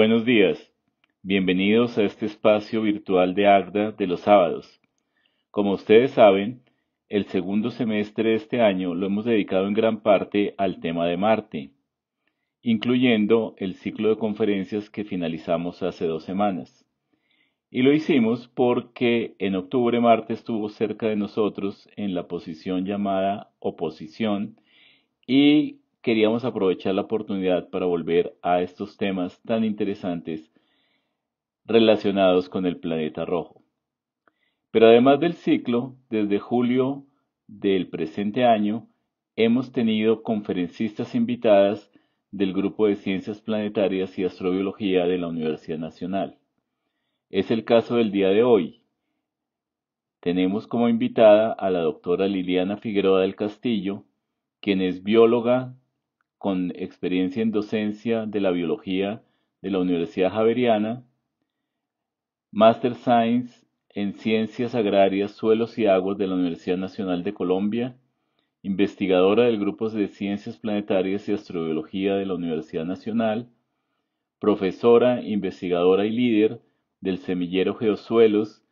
Buenos días, bienvenidos a este espacio virtual de ACDA de los sábados. Como ustedes saben, el segundo semestre de este año lo hemos dedicado en gran parte al tema de Marte, incluyendo el ciclo de conferencias que finalizamos hace 2 semanas. Y lo hicimos porque en octubre Marte estuvo cerca de nosotros en la posición llamada oposición y queríamos aprovechar la oportunidad para volver a estos temas tan interesantes relacionados con el planeta rojo. Pero además del ciclo, desde julio del presente año, hemos tenido conferencistas invitadas del Grupo de Ciencias Planetarias y Astrobiología de la Universidad Nacional. Es el caso del día de hoy. Tenemos como invitada a la doctora Liliana Figueroa del Castillo, quien es bióloga con experiencia en docencia de la biología de la Universidad Javeriana, Master Science en Ciencias Agrarias, Suelos y Aguas de la Universidad Nacional de Colombia, investigadora del Grupo de Ciencias Planetarias y Astrobiología de la Universidad Nacional, profesora, investigadora y líder del semillero Geosuelos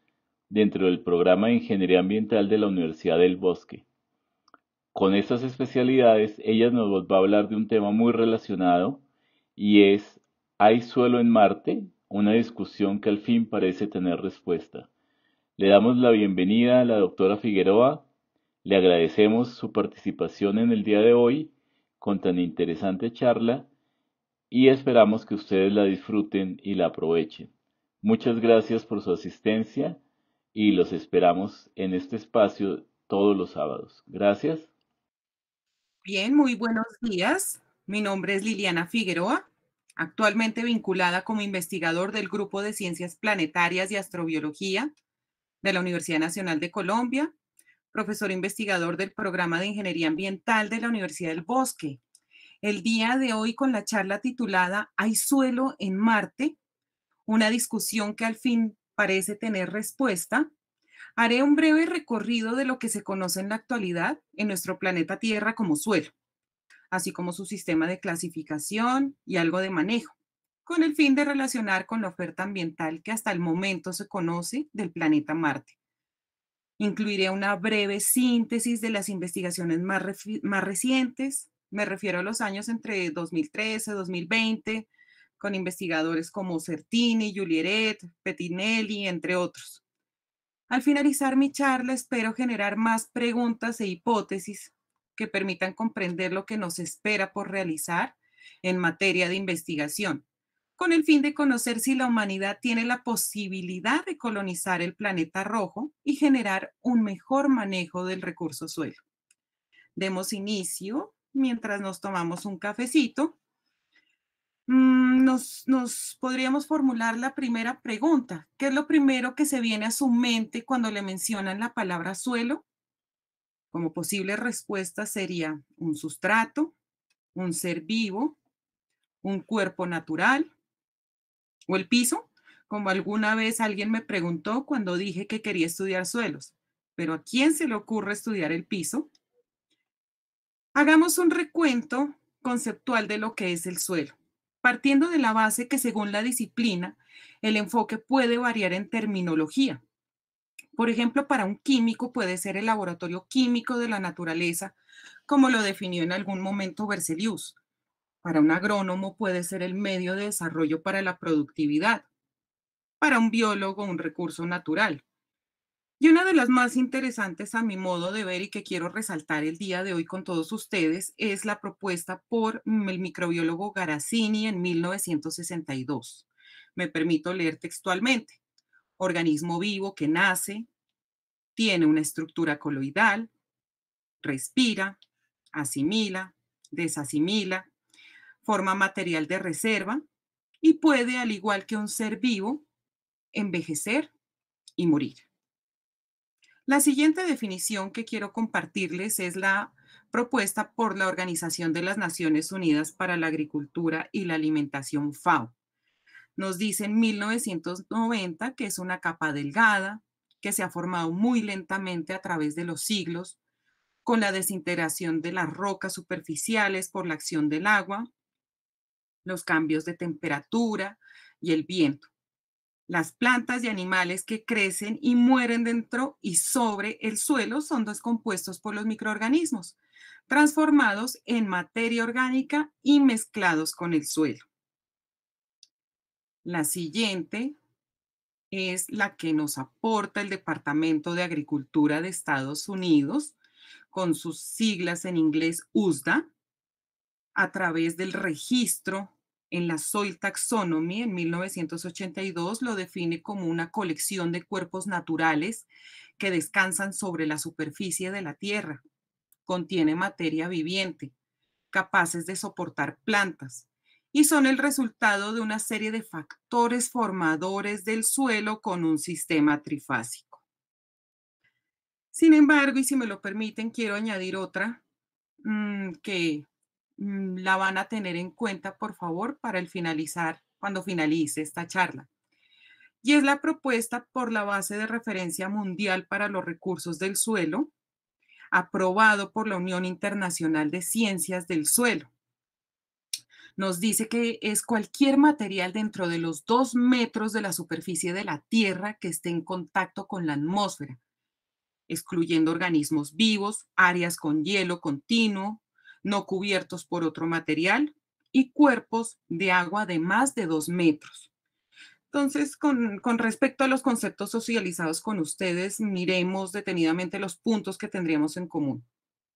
dentro del programa de Ingeniería Ambiental de la Universidad del Bosque. Con estas especialidades, ella nos va a hablar de un tema muy relacionado y es ¿hay suelo en Marte? Una discusión que al fin parece tener respuesta. Le damos la bienvenida a la doctora Figueroa, le agradecemos su participación en el día de hoy con tan interesante charla y esperamos que ustedes la disfruten y la aprovechen. Muchas gracias por su asistencia y los esperamos en este espacio todos los sábados. Gracias. Bien, muy buenos días. Mi nombre es Liliana Figueroa, actualmente vinculada como investigador del Grupo de Ciencias Planetarias y Astrobiología de la Universidad Nacional de Colombia, profesor investigador del Programa de Ingeniería Ambiental de la Universidad del Bosque. El día de hoy con la charla titulada ¿Hay suelo en Marte? Una discusión que al fin parece tener respuesta. Haré un breve recorrido de lo que se conoce en la actualidad en nuestro planeta Tierra como suelo, así como su sistema de clasificación y algo de manejo, con el fin de relacionar con la oferta ambiental que hasta el momento se conoce del planeta Marte. Incluiré una breve síntesis de las investigaciones más recientes, me refiero a los años entre 2013 y 2020, con investigadores como Certini, Juliet, Petinelli, entre otros. Al finalizar mi charla, espero generar más preguntas e hipótesis que permitan comprender lo que nos espera por realizar en materia de investigación, con el fin de conocer si la humanidad tiene la posibilidad de colonizar el planeta rojo y generar un mejor manejo del recurso suelo. Demos inicio mientras nos tomamos un cafecito. Nos podríamos formular la primera pregunta. ¿Qué es lo primero que se viene a su mente cuando le mencionan la palabra suelo? Como posible respuesta sería un sustrato, un ser vivo, un cuerpo natural o el piso, como alguna vez alguien me preguntó cuando dije que quería estudiar suelos. ¿Pero a quién se le ocurre estudiar el piso? Hagamos un recuento conceptual de lo que es el suelo, partiendo de la base que según la disciplina, el enfoque puede variar en terminología. Por ejemplo, para un químico puede ser el laboratorio químico de la naturaleza, como lo definió en algún momento Berzelius. Para un agrónomo puede ser el medio de desarrollo para la productividad. Para un biólogo, un recurso natural. Y una de las más interesantes a mi modo de ver y que quiero resaltar el día de hoy con todos ustedes es la propuesta por el microbiólogo Garazzini en 1962. Me permito leer textualmente. Organismo vivo que nace, tiene una estructura coloidal, respira, asimila, desasimila, forma material de reserva y puede, al igual que un ser vivo, envejecer y morir. La siguiente definición que quiero compartirles es la propuesta por la Organización de las Naciones Unidas para la Agricultura y la Alimentación, FAO. Nos dice en 1990 que es una capa delgada que se ha formado muy lentamente a través de los siglos con la desintegración de las rocas superficiales por la acción del agua, los cambios de temperatura y el viento. Las plantas y animales que crecen y mueren dentro y sobre el suelo son descompuestos por los microorganismos, transformados en materia orgánica y mezclados con el suelo. La siguiente es la que nos aporta el Departamento de Agricultura de Estados Unidos, con sus siglas en inglés USDA, a través del registro en la Soil Taxonomy en 1982, lo define como una colección de cuerpos naturales que descansan sobre la superficie de la tierra. Contiene materia viviente, capaces de soportar plantas, y son el resultado de una serie de factores formadores del suelo con un sistema trifásico. Sin embargo, y si me lo permiten, quiero añadir otra que la van a tener en cuenta, por favor, para cuando finalice esta charla. Y es la propuesta por la Base de Referencia Mundial para los Recursos del Suelo, aprobado por la Unión Internacional de Ciencias del Suelo. Nos dice que es cualquier material dentro de los 2 metros de la superficie de la Tierra que esté en contacto con la atmósfera, excluyendo organismos vivos, áreas con hielo continuo, no cubiertos por otro material, y cuerpos de agua de más de 2 metros. Entonces, con respecto a los conceptos socializados con ustedes, miremos detenidamente los puntos que tendríamos en común.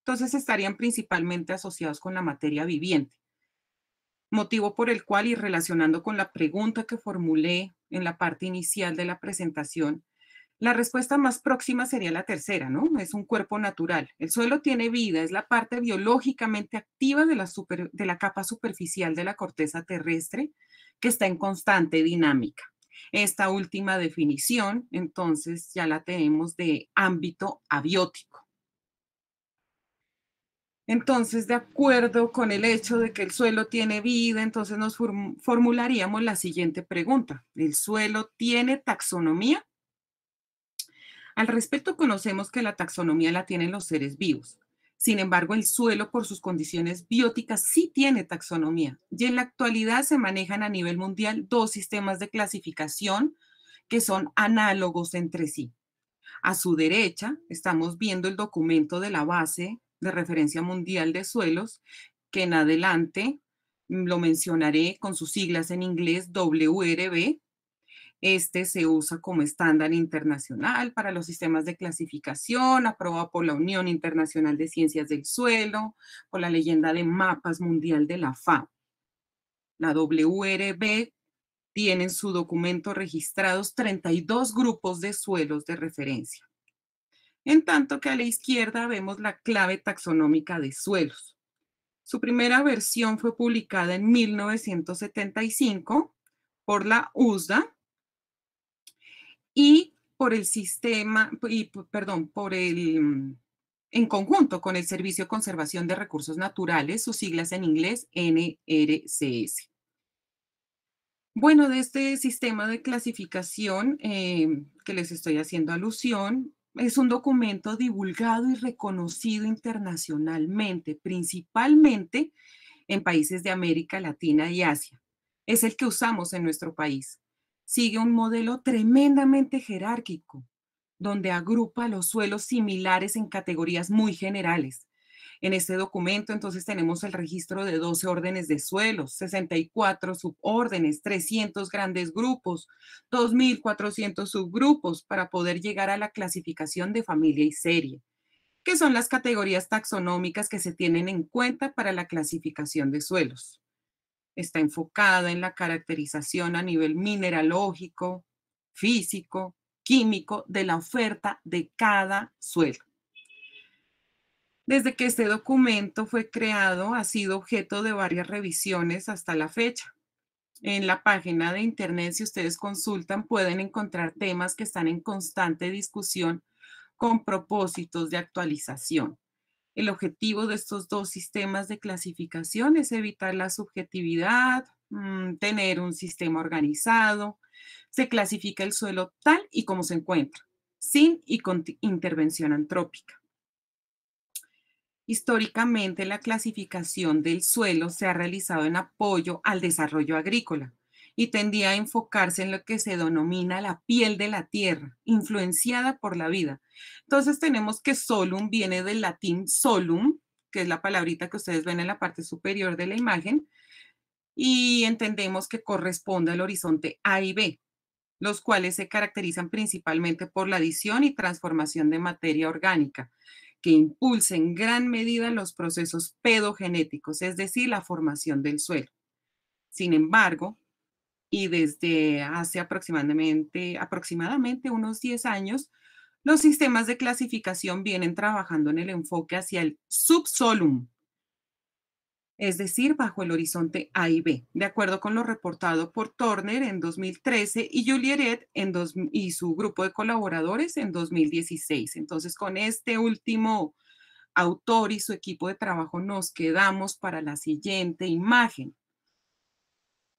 Entonces, estarían principalmente asociados con la materia viviente, motivo por el cual, y relacionando con la pregunta que formulé en la parte inicial de la presentación, la respuesta más próxima sería la tercera, ¿no? Es un cuerpo natural. El suelo tiene vida, es la parte biológicamente activa de la capa superficial de la corteza terrestre que está en constante dinámica. Esta última definición, entonces, ya la tenemos de ámbito abiótico. Entonces, de acuerdo con el hecho de que el suelo tiene vida, entonces nos formularíamos la siguiente pregunta. ¿El suelo tiene taxonomía? Al respecto, conocemos que la taxonomía la tienen los seres vivos. Sin embargo, el suelo, por sus condiciones bióticas, sí tiene taxonomía. Y en la actualidad se manejan a nivel mundial 2 sistemas de clasificación que son análogos entre sí. A su derecha estamos viendo el documento de la Base de Referencia Mundial de Suelos, que en adelante lo mencionaré con sus siglas en inglés WRB. Este se usa como estándar internacional para los sistemas de clasificación, aprobado por la Unión Internacional de Ciencias del Suelo, por la leyenda de mapas mundial de la FAO. La WRB tiene en su documento registrados 32 grupos de suelos de referencia. En tanto que a la izquierda vemos la clave taxonómica de suelos. Su primera versión fue publicada en 1975 por la USDA y en conjunto con el Servicio de Conservación de Recursos Naturales, sus siglas en inglés NRCS. Bueno, de este sistema de clasificación que les estoy haciendo alusión, es un documento divulgado y reconocido internacionalmente, principalmente en países de América Latina y Asia. Es el que usamos en nuestro país. Sigue un modelo tremendamente jerárquico, donde agrupa los suelos similares en categorías muy generales. En este documento, entonces, tenemos el registro de 12 órdenes de suelos, 64 subórdenes, 300 grandes grupos, 2.400 subgrupos para poder llegar a la clasificación de familia y serie, que son las categorías taxonómicas que se tienen en cuenta para la clasificación de suelos. Está enfocada en la caracterización a nivel mineralógico, físico, químico de la oferta de cada suelo. Desde que este documento fue creado, ha sido objeto de varias revisiones hasta la fecha. En la página de internet, si ustedes consultan, pueden encontrar temas que están en constante discusión con propósitos de actualización. El objetivo de estos 2 sistemas de clasificación es evitar la subjetividad, tener un sistema organizado. Se clasifica el suelo tal y como se encuentra, sin y con intervención antrópica. Históricamente, la clasificación del suelo se ha realizado en apoyo al desarrollo agrícola y tendía a enfocarse en lo que se denomina la piel de la tierra, influenciada por la vida. Entonces tenemos que solum viene del latín solum, que es la palabrita que ustedes ven en la parte superior de la imagen, y entendemos que corresponde al horizonte A y B, los cuales se caracterizan principalmente por la adición y transformación de materia orgánica, que impulsa en gran medida los procesos pedogenéticos, es decir, la formación del suelo. Sin embargo, y desde hace aproximadamente unos 10 años, los sistemas de clasificación vienen trabajando en el enfoque hacia el subsolum, es decir, bajo el horizonte A y B, de acuerdo con lo reportado por Turner en 2013 y Juliet y su grupo de colaboradores en 2016. Entonces, con este último autor y su equipo de trabajo nos quedamos para la siguiente imagen.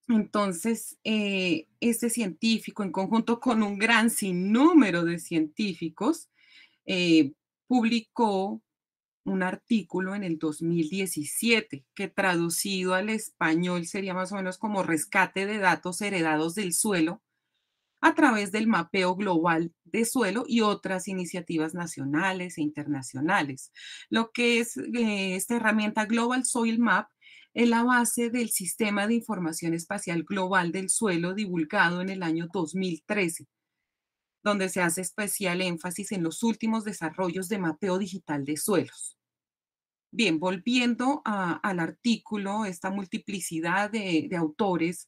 Entonces, este científico, en conjunto con un gran sinnúmero de científicos, publicó un artículo en el 2017 que traducido al español sería más o menos como rescate de datos heredados del suelo a través del mapeo global de suelo y otras iniciativas nacionales e internacionales. Lo que es esta herramienta Global Soil Map es la base del Sistema de Información Espacial Global del Suelo divulgado en el año 2013. Donde se hace especial énfasis en los últimos desarrollos de mapeo digital de suelos. Bien, volviendo al artículo, esta multiplicidad de autores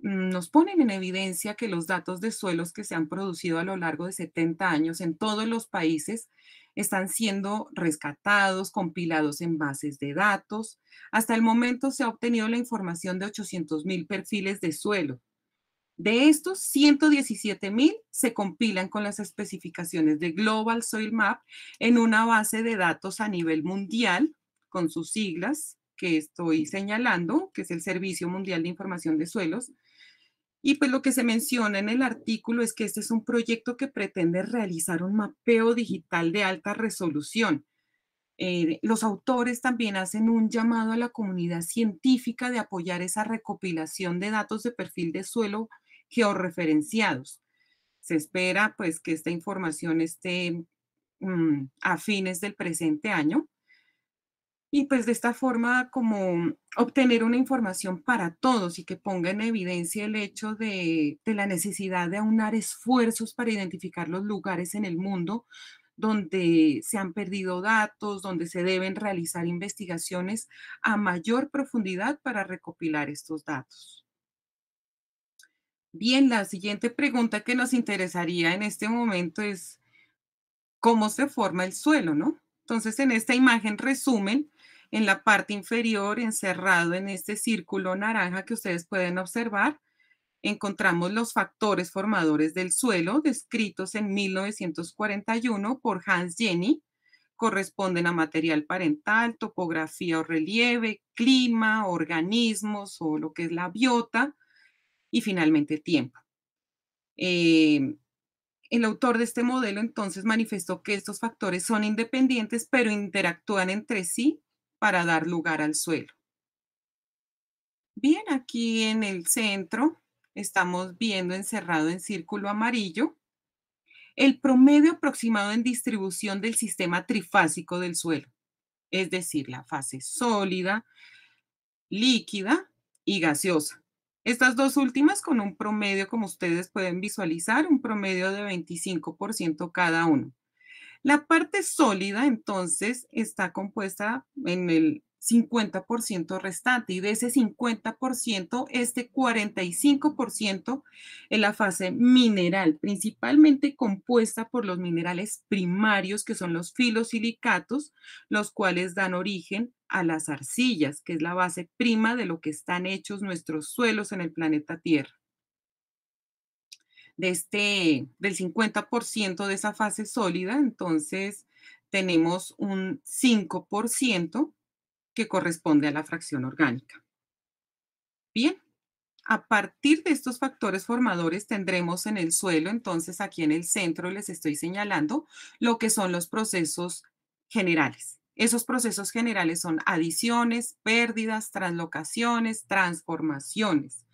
nos ponen en evidencia que los datos de suelos que se han producido a lo largo de 70 años en todos los países están siendo rescatados, compilados en bases de datos. Hasta el momento se ha obtenido la información de 800.000 perfiles de suelo. De estos, 117.000 se compilan con las especificaciones de Global Soil Map en una base de datos a nivel mundial, con sus siglas que estoy señalando, que es el Servicio Mundial de Información de Suelos. Y pues lo que se menciona en el artículo es que este es un proyecto que pretende realizar un mapeo digital de alta resolución. Los autores también hacen un llamado a la comunidad científica de apoyar esa recopilación de datos de perfil de suelo georreferenciados. Se espera pues que esta información esté a fines del presente año y pues de esta forma como obtener una información para todos y que ponga en evidencia el hecho de la necesidad de aunar esfuerzos para identificar los lugares en el mundo donde se han perdido datos, donde se deben realizar investigaciones a mayor profundidad para recopilar estos datos. Bien, la siguiente pregunta que nos interesaría en este momento es ¿cómo se forma el suelo, no? Entonces, en esta imagen resumen, en la parte inferior, encerrado en este círculo naranja que ustedes pueden observar, encontramos los factores formadores del suelo descritos en 1941 por Hans Jenny. Corresponden a material parental, topografía o relieve, clima, organismos o lo que es la biota, y finalmente tiempo. El autor de este modelo entonces manifestó que estos factores son independientes, pero interactúan entre sí para dar lugar al suelo. Bien, aquí en el centro estamos viendo encerrado en círculo amarillo el promedio aproximado en distribución del sistema trifásico del suelo, es decir, la fase sólida, líquida y gaseosa. Estas dos últimas con un promedio, como ustedes pueden visualizar, un promedio de 25% cada uno. La parte sólida, entonces, está compuesta en el 50% restante y de ese 50%, este 45% en la fase mineral, principalmente compuesta por los minerales primarios que son los filosilicatos, los cuales dan origen a las arcillas, que es la base prima de lo que están hechos nuestros suelos en el planeta Tierra. Del 50% de esa fase sólida, entonces tenemos un 5% que corresponde a la fracción orgánica. Bien, a partir de estos factores formadores tendremos en el suelo, entonces aquí en el centro les estoy señalando lo que son los procesos generales. Esos procesos generales son adiciones, pérdidas, translocaciones, transformaciones.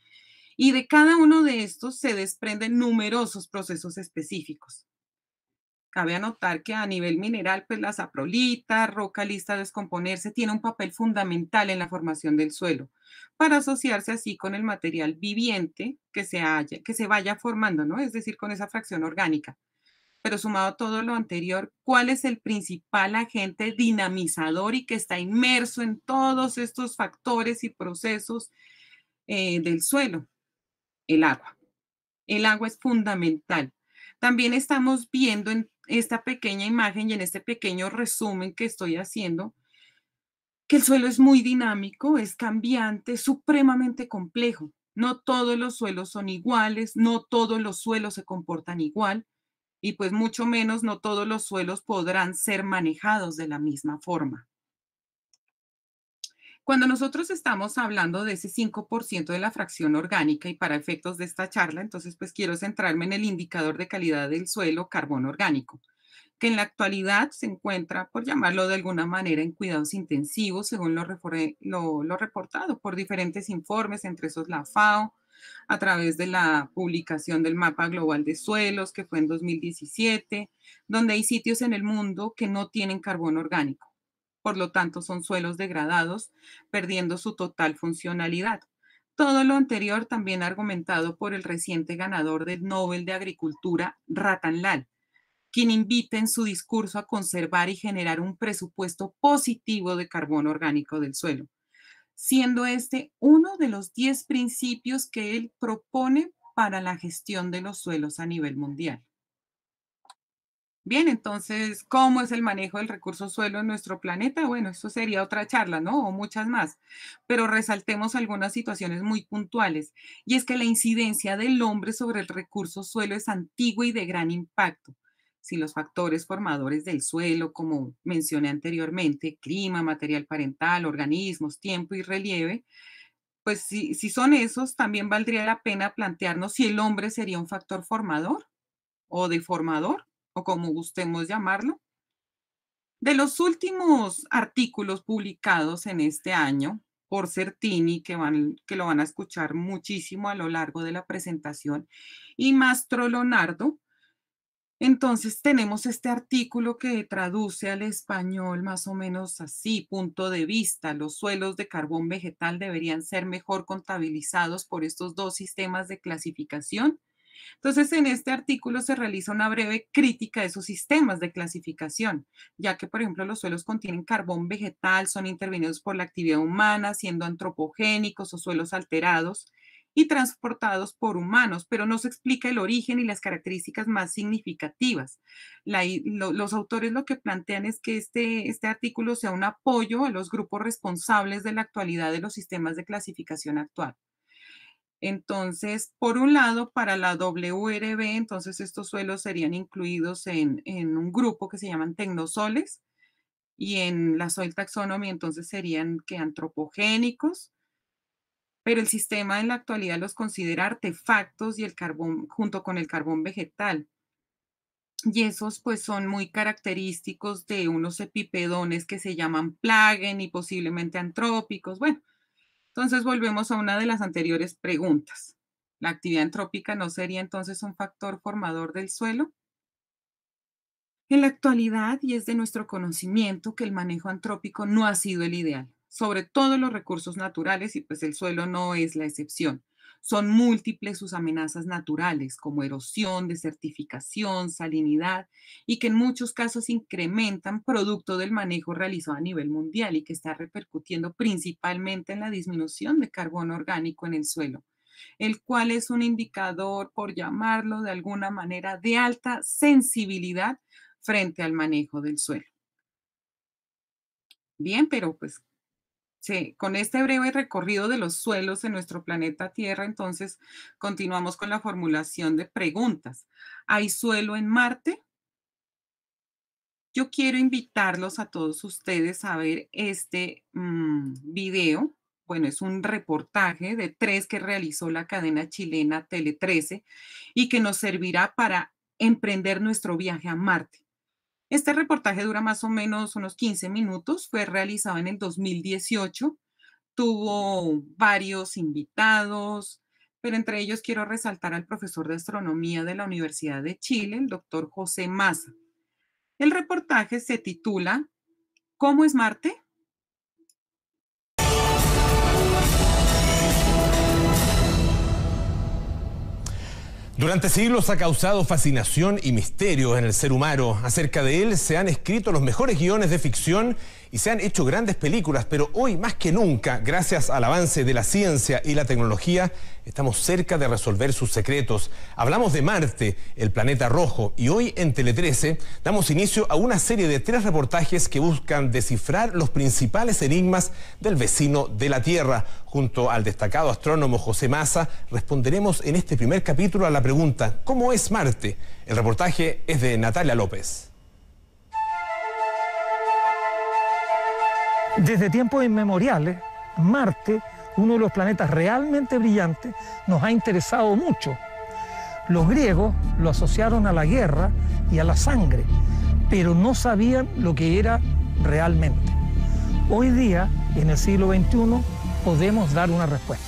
Y de cada uno de estos se desprenden numerosos procesos específicos. Cabe anotar que a nivel mineral, pues la saprolita, roca lista a descomponerse, tiene un papel fundamental en la formación del suelo, para asociarse así con el material viviente que se vaya formando, ¿no? Es decir, con esa fracción orgánica. Pero sumado a todo lo anterior, ¿cuál es el principal agente dinamizador y que está inmerso en todos estos factores y procesos del suelo? El agua. El agua es fundamental. También estamos viendo en esta pequeña imagen y en este pequeño resumen que estoy haciendo, que el suelo es muy dinámico, es cambiante, supremamente complejo. No todos los suelos son iguales, no todos los suelos se comportan igual y pues mucho menos no todos los suelos podrán ser manejados de la misma forma. Cuando nosotros estamos hablando de ese 5% de la fracción orgánica y para efectos de esta charla, entonces pues quiero centrarme en el indicador de calidad del suelo, carbono orgánico, que en la actualidad se encuentra, por llamarlo de alguna manera, en cuidados intensivos, según lo reportado por diferentes informes, entre esos la FAO, a través de la publicación del mapa global de suelos, que fue en 2017, donde hay sitios en el mundo que no tienen carbono orgánico. Por lo tanto, son suelos degradados, perdiendo su total funcionalidad. Todo lo anterior también argumentado por el reciente ganador del Nobel de Agricultura, Ratanlal, quien invita en su discurso a conservar y generar un presupuesto positivo de carbono orgánico del suelo, siendo este uno de los 10 principios que él propone para la gestión de los suelos a nivel mundial. Bien, entonces, ¿cómo es el manejo del recurso suelo en nuestro planeta? Bueno, esto sería otra charla, ¿no? O muchas más. Pero resaltemos algunas situaciones muy puntuales. Y es que la incidencia del hombre sobre el recurso suelo es antigua y de gran impacto. Si los factores formadores del suelo, como mencioné anteriormente, clima, material parental, organismos, tiempo y relieve, pues si son esos, también valdría la pena plantearnos si el hombre sería un factor formador o deformador, o como gustemos llamarlo. De los últimos artículos publicados en este año por Certini, que lo van a escuchar muchísimo a lo largo de la presentación, y Mastro Leonardo, entonces tenemos este artículo que traduce al español más o menos así, punto de vista, los suelos de carbón vegetal deberían ser mejor contabilizados por estos dos sistemas de clasificación. Entonces, en este artículo se realiza una breve crítica de esos sistemas de clasificación, ya que, por ejemplo, los suelos contienen carbón vegetal, son intervenidos por la actividad humana, siendo antropogénicos o suelos alterados y transportados por humanos, pero no se explica el origen y las características más significativas. Los autores lo que plantean es que este artículo sea un apoyo a los grupos responsables de la actualidad de los sistemas de clasificación actual. Entonces, por un lado, para la WRB, entonces estos suelos serían incluidos en un grupo que se llaman tecnosoles y en la Soil Taxonomy entonces serían que antropogénicos, pero el sistema en la actualidad los considera artefactos y el carbón junto con el carbón vegetal. Y esos pues son muy característicos de unos epipedones que se llaman plagen y posiblemente antrópicos, bueno. Entonces volvemos a una de las anteriores preguntas. ¿La actividad antrópica no sería entonces un factor formador del suelo? En la actualidad, y es de nuestro conocimiento, que el manejo antrópico no ha sido el ideal, sobre todo los recursos naturales, y pues el suelo no es la excepción. Son múltiples sus amenazas naturales, como erosión, desertificación, salinidad, y que en muchos casos incrementan producto del manejo realizado a nivel mundial y que está repercutiendo principalmente en la disminución de carbono orgánico en el suelo, el cual es un indicador, por llamarlo de alguna manera, de alta sensibilidad frente al manejo del suelo. Bien, pero pues, sí, con este breve recorrido de los suelos en nuestro planeta Tierra, entonces continuamos con la formulación de preguntas. ¿Hay suelo en Marte? Yo quiero invitarlos a todos ustedes a ver este video. Bueno, es un reportaje de 3 que realizó la cadena chilena Tele 13 y que nos servirá para emprender nuestro viaje a Marte. Este reportaje dura más o menos unos 15 minutos, fue realizado en el 2018, tuvo varios invitados, pero entre ellos quiero resaltar al profesor de astronomía de la Universidad de Chile, el doctor José Maza. El reportaje se titula ¿Cómo es Marte? Durante siglos ha causado fascinación y misterio en el ser humano. Acerca de él se han escrito los mejores guiones de ficción y se han hecho grandes películas, pero hoy más que nunca, gracias al avance de la ciencia y la tecnología, estamos cerca de resolver sus secretos. Hablamos de Marte, el planeta rojo, y hoy en Tele 13 damos inicio a una serie de 3 reportajes que buscan descifrar los principales enigmas del vecino de la Tierra. Junto al destacado astrónomo José Maza, responderemos en este primer capítulo a la pregunta, ¿cómo es Marte? El reportaje es de Natalia López. Desde tiempos inmemoriales, Marte, uno de los planetas realmente brillantes, nos ha interesado mucho. Los griegos lo asociaron a la guerra y a la sangre, pero no sabían lo que era realmente. Hoy día, en el siglo XXI, podemos dar una respuesta.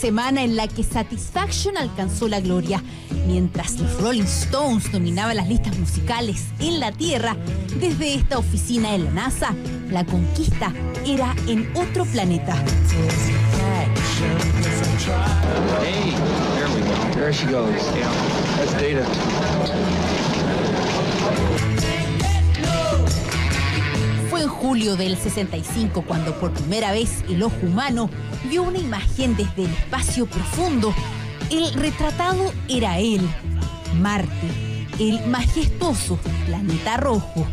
Semana en la que Satisfaction alcanzó la gloria. Mientras los Rolling Stones dominaban las listas musicales en la Tierra, desde esta oficina de la NASA, la conquista era en otro planeta. Hey, there we go. There she goes. Yeah. That's Data. Fue en julio del 65 cuando por primera vez el ojo humano vio una imagen desde el espacio profundo. El retratado era él, Marte, el majestuoso planeta rojo.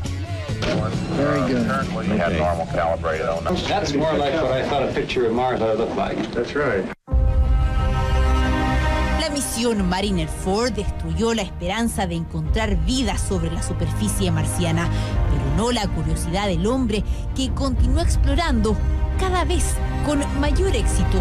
La misión Mariner 4 destruyó la esperanza de encontrar vida sobre la superficie marciana, pero no la curiosidad del hombre, que continuó explorando cada vez con mayor éxito.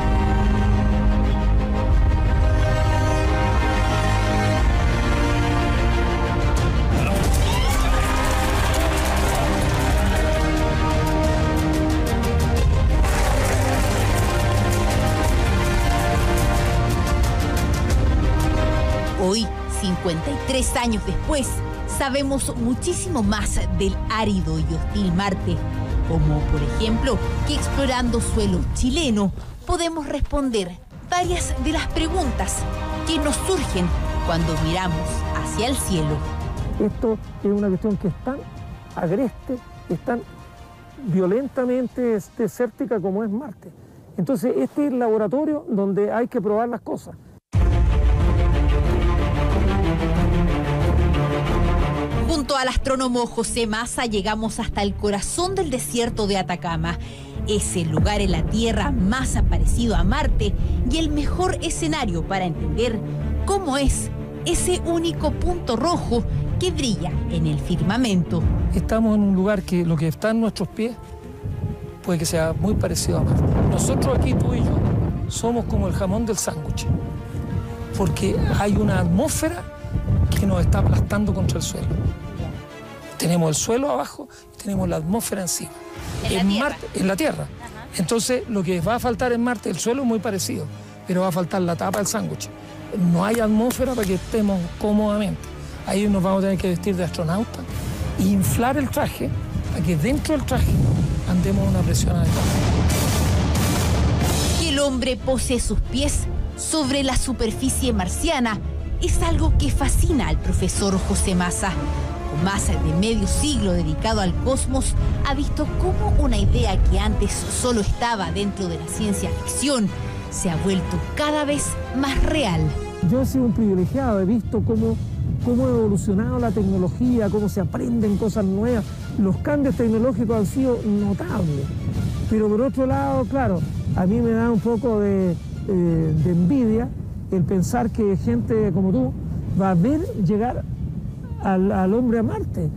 Hoy, 53 años después, sabemos muchísimo más del árido y hostil Marte. Como, por ejemplo, que explorando suelo chileno podemos responder varias de las preguntas que nos surgen cuando miramos hacia el cielo. Esto es una cuestión que es tan agreste, es tan violentamente desértica como es Marte. Entonces, este es el laboratorio donde hay que probar las cosas. Junto al astrónomo José Maza llegamos hasta el corazón del desierto de Atacama. Es el lugar en la Tierra más parecido a Marte y el mejor escenario para entender cómo es ese único punto rojo que brilla en el firmamento. Estamos en un lugar que lo que está en nuestros pies puede que sea muy parecido a Marte. Nosotros aquí, tú y yo, somos como el jamón del sándwich, porque hay una atmósfera que nos está aplastando contra el suelo. Tenemos el suelo abajo y tenemos la atmósfera encima. En la Tierra. Ajá. Entonces, lo que va a faltar en Marte, el suelo es muy parecido, pero va a faltar la tapa del sándwich. No hay atmósfera para que estemos cómodamente. Ahí nos vamos a tener que vestir de astronauta e inflar el traje para que dentro del traje andemos una presión adecuada. Que el hombre posee sus pies sobre la superficie marciana es algo que fascina al profesor José Maza. Maza, de medio siglo dedicado al cosmos, ha visto cómo una idea que antes solo estaba dentro de la ciencia ficción se ha vuelto cada vez más real. Yo he sido un privilegiado, he visto cómo cómo ha evolucionado la tecnología, cómo se aprenden cosas nuevas. Los cambios tecnológicos han sido notables. Pero por otro lado, claro, a mí me da un poco de envidia el pensar que gente como tú va a ver llegar al hombre a Marte.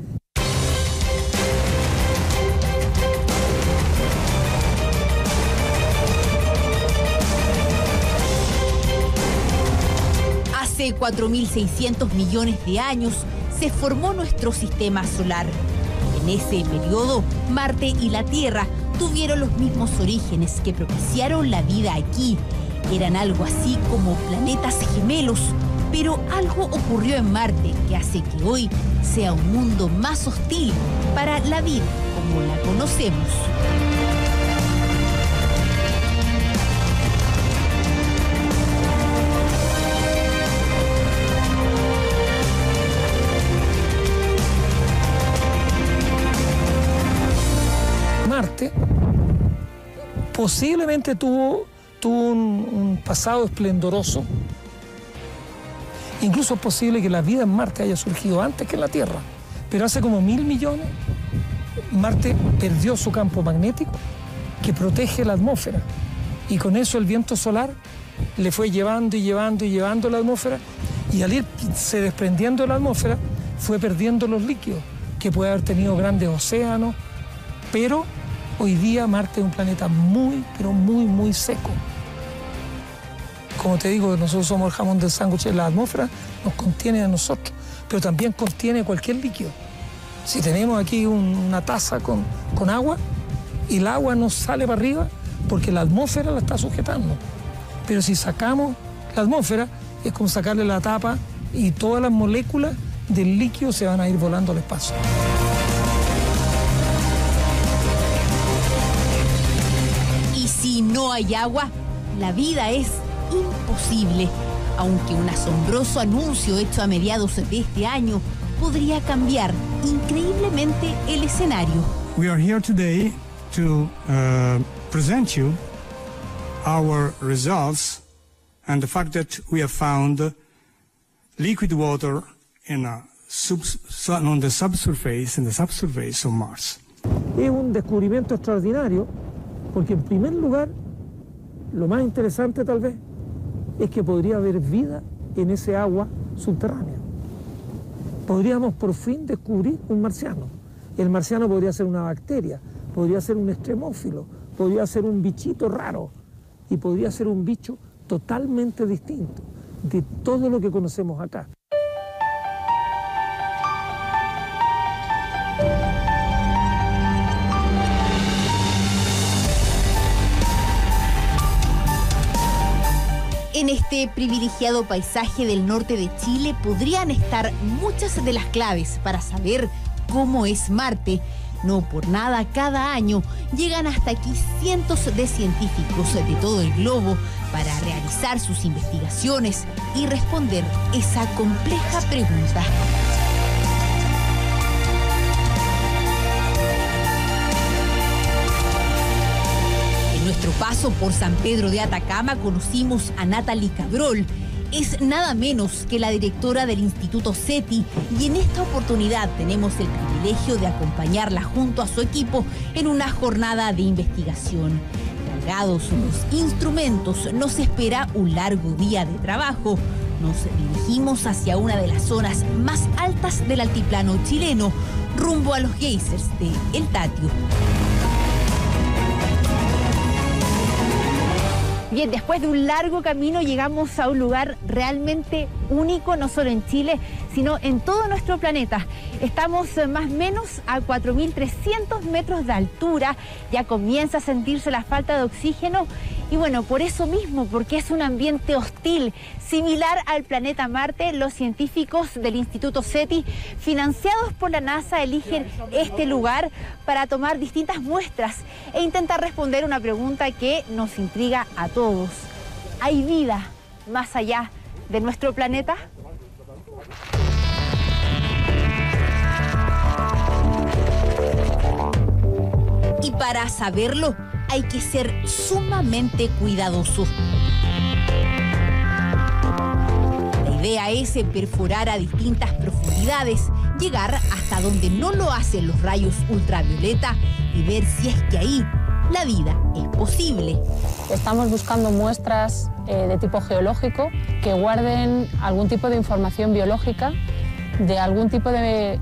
Hace 4.600 millones de años se formó nuestro sistema solar. En ese periodo, Marte y la Tierra tuvieron los mismos orígenes que propiciaron la vida aquí. Eran algo así como planetas gemelos, pero algo ocurrió en Marte que hace que hoy sea un mundo más hostil para la vida como la conocemos. Marte posiblemente tuvo un pasado esplendoroso. Incluso es posible que la vida en Marte haya surgido antes que en la Tierra. Pero hace como 1.000 millones, Marte perdió su campo magnético que protege la atmósfera. Y con eso el viento solar le fue llevando y llevando y llevando la atmósfera. Y al irse desprendiendo de la atmósfera, fue perdiendo los líquidos, que puede haber tenido grandes océanos. Pero hoy día Marte es un planeta muy, pero muy, muy seco. Como te digo, nosotros somos el jamón del sándwich en la atmósfera, nos contiene a nosotros, pero también contiene cualquier líquido. Si tenemos aquí una taza con agua, y el agua no sale para arriba porque la atmósfera la está sujetando. Pero si sacamos la atmósfera, es como sacarle la tapa y todas las moléculas del líquido se van a ir volando al espacio. Si no hay agua, la vida es imposible, aunque un asombroso anuncio hecho a mediados de este año podría cambiar increíblemente el escenario. We are here today to present you our results and the fact that we have found liquid water on the subsurface of Mars. Es un descubrimiento extraordinario. Porque en primer lugar, lo más interesante tal vez, es que podría haber vida en ese agua subterránea. Podríamos por fin descubrir un marciano. El marciano podría ser una bacteria, podría ser un extremófilo, podría ser un bichito raro y podría ser un bicho totalmente distinto de todo lo que conocemos acá. En este privilegiado paisaje del norte de Chile podrían estar muchas de las claves para saber cómo es Marte. No por nada, cada año llegan hasta aquí cientos de científicos de todo el globo para realizar sus investigaciones y responder esa compleja pregunta. Nuestro paso por San Pedro de Atacama conocimos a Natalie Cabrol. Es nada menos que la directora del Instituto SETI y en esta oportunidad tenemos el privilegio de acompañarla junto a su equipo en una jornada de investigación. Cargados los instrumentos, nos espera un largo día de trabajo. Nos dirigimos hacia una de las zonas más altas del altiplano chileno, rumbo a los geysers de El Tatio. Bien, después de un largo camino llegamos a un lugar realmente único, no solo en Chile, sino en todo nuestro planeta. Estamos más o menos a 4.300 metros de altura, ya comienza a sentirse la falta de oxígeno y bueno, por eso mismo, porque es un ambiente hostil, similar al planeta Marte, los científicos del Instituto SETI, financiados por la NASA, eligen este lugar para tomar distintas muestras e intentar responder una pregunta que nos intriga a todos. ¿Hay vida más allá de nuestro planeta? Y para saberlo, hay que ser sumamente cuidadoso. La idea es perforar a distintas profundidades, llegar hasta donde no lo hacen los rayos ultravioleta y ver si es que ahí la vida es posible. Estamos buscando muestras de tipo geológico que guarden algún tipo de información biológica de algún tipo de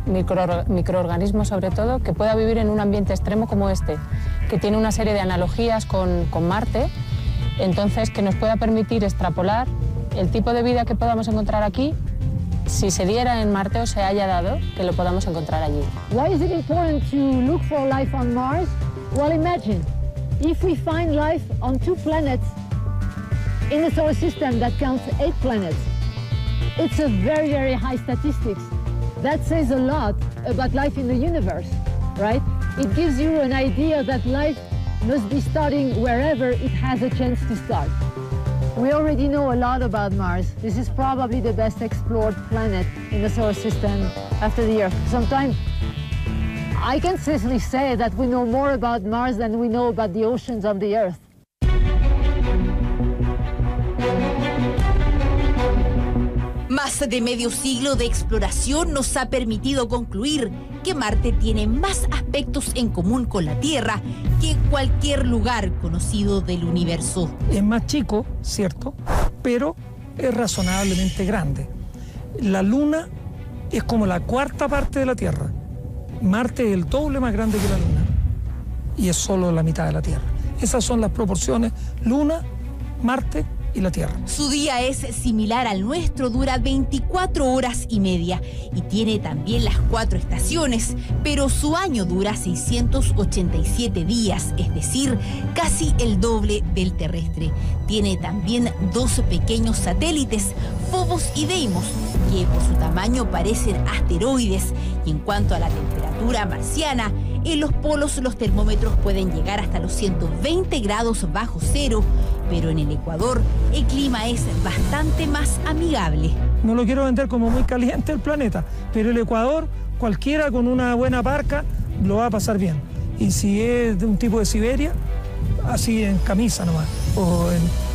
microorganismo, sobre todo, que pueda vivir en un ambiente extremo como este, que tiene una serie de analogías con Marte, entonces que nos pueda permitir extrapolar el tipo de vida que podamos encontrar aquí, si se diera en Marte o se haya dado, que lo podamos encontrar allí. Why is it important to look for life on Mars? Well, imagine if we find life on two planets in a solar system that counts 8 planets. It's a very, very high statistics. That says a lot about life in the universe, right? It gives you an idea that life must be starting wherever it has a chance to start. We already know a lot about Mars. This is probably the best explored planet in the solar system after the Earth. Sometimes I can safely say that we know more about Mars than we know about the oceans of the Earth. Más de medio siglo de exploración nos ha permitido concluir que Marte tiene más aspectos en común con la Tierra que cualquier lugar conocido del universo. Es más chico, cierto, pero es razonablemente grande. La Luna es como la cuarta parte de la Tierra. Marte es el doble más grande que la Luna y es solo la mitad de la Tierra. Esas son las proporciones Luna, Marte y la Tierra. Su día es similar al nuestro, dura 24 horas y media y tiene también las 4 estaciones, pero su año dura 687 días, es decir, casi el doble del terrestre. Tiene también 2 pequeños satélites, Phobos y Deimos, que por su tamaño parecen asteroides, y en cuanto a la temperatura marciana, en los polos los termómetros pueden llegar hasta los 120 grados bajo cero, pero en el Ecuador el clima es bastante más amigable. No lo quiero vender como muy caliente el planeta, pero el Ecuador, cualquiera con una buena barca, lo va a pasar bien. Y si es de un tipo de Siberia, así en camisa nomás, o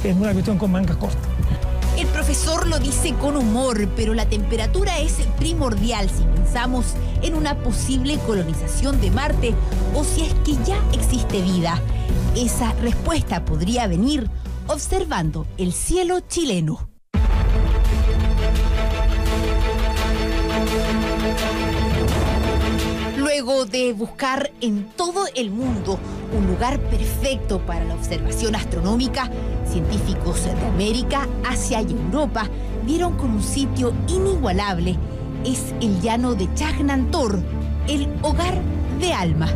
en una cuestión con mangas cortas. El profesor lo dice con humor, pero la temperatura es primordial si pensamos en una posible colonización de Marte o si es que ya existe vida. Esa respuesta podría venir observando el cielo chileno. Luego de buscar en todo el mundo un lugar perfecto para la observación astronómica, científicos de América, Asia y Europa dieron con un sitio inigualable. Es el llano de Chagnantor, el hogar de Alma.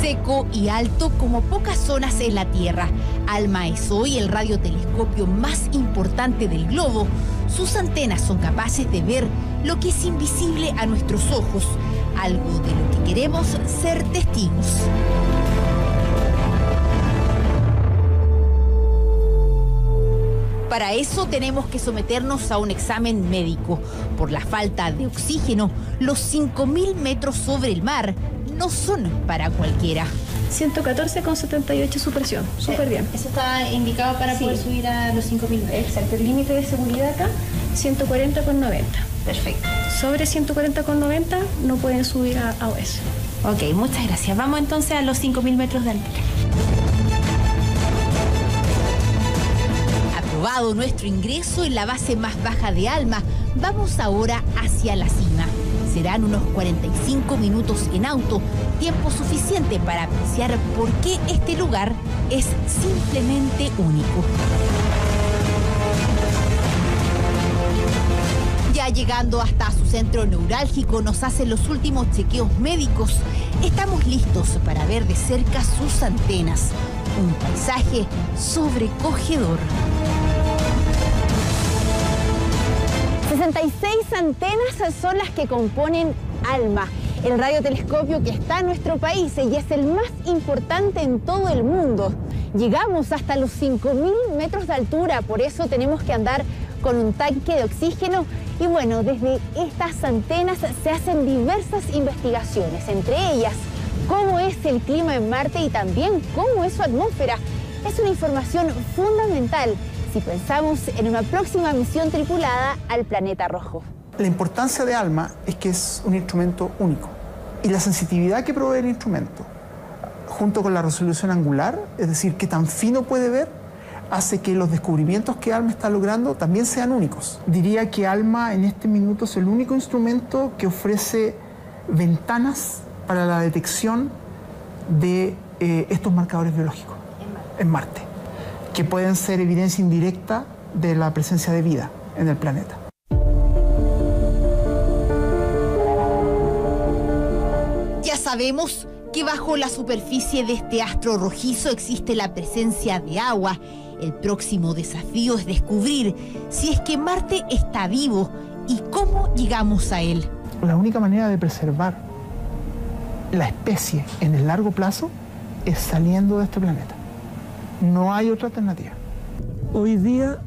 Seco y alto como pocas zonas en la Tierra, ALMA es hoy el radiotelescopio más importante del globo. Sus antenas son capaces de ver lo que es invisible a nuestros ojos, algo de lo que queremos ser testigos. Para eso tenemos que someternos a un examen médico. Por la falta de oxígeno, los 5.000 metros sobre el mar no son para cualquiera. 114,78 su presión, súper bien. Eso está indicado para poder subir a los 5.000 metros. Exacto, el límite de seguridad acá, 140,90. Perfecto. Sobre 140,90 no pueden subir a OS. Ok, muchas gracias. Vamos entonces a los 5.000 metros de altura. Aprobado nuestro ingreso en la base más baja de ALMA, vamos ahora hacia la cima. Serán unos 45 minutos en auto, tiempo suficiente para apreciar por qué este lugar es simplemente único. Ya llegando hasta su centro neurálgico, nos hacen los últimos chequeos médicos. Estamos listos para ver de cerca sus antenas. Un paisaje sobrecogedor. 66 antenas son las que componen ALMA, el radiotelescopio que está en nuestro país y es el más importante en todo el mundo. Llegamos hasta los 5.000 metros de altura, por eso tenemos que andar con un tanque de oxígeno. Y bueno, desde estas antenas se hacen diversas investigaciones, entre ellas, cómo es el clima en Marte y también cómo es su atmósfera. Es una información fundamental. si pensamos en una próxima misión tripulada al planeta rojo. La importancia de ALMA es que es un instrumento único y la sensitividad que provee el instrumento, junto con la resolución angular, es decir, qué tan fino puede ver, hace que los descubrimientos que ALMA está logrando también sean únicos. Diría que ALMA en este minuto es el único instrumento que ofrece ventanas para la detección de estos marcadores biológicos en Marte, que pueden ser evidencia indirecta de la presencia de vida en el planeta. Ya sabemos que bajo la superficie de este astro rojizo existe la presencia de agua. El próximo desafío es descubrir si es que Marte está vivo y cómo llegamos a él. La única manera de preservar la especie en el largo plazo es saliendo de este planeta. No hay otra alternativa. Hoy día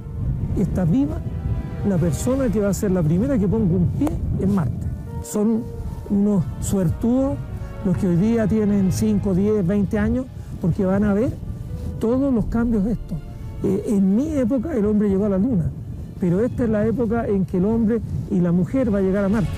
está viva la persona que va a ser la primera que ponga un pie en Marte. Son unos suertudos los que hoy día tienen 5, 10, 20 años, porque van a ver todos los cambios de esto. En mi época el hombre llegó a la Luna, pero esta es la época en que el hombre y la mujer va a llegar a Marte.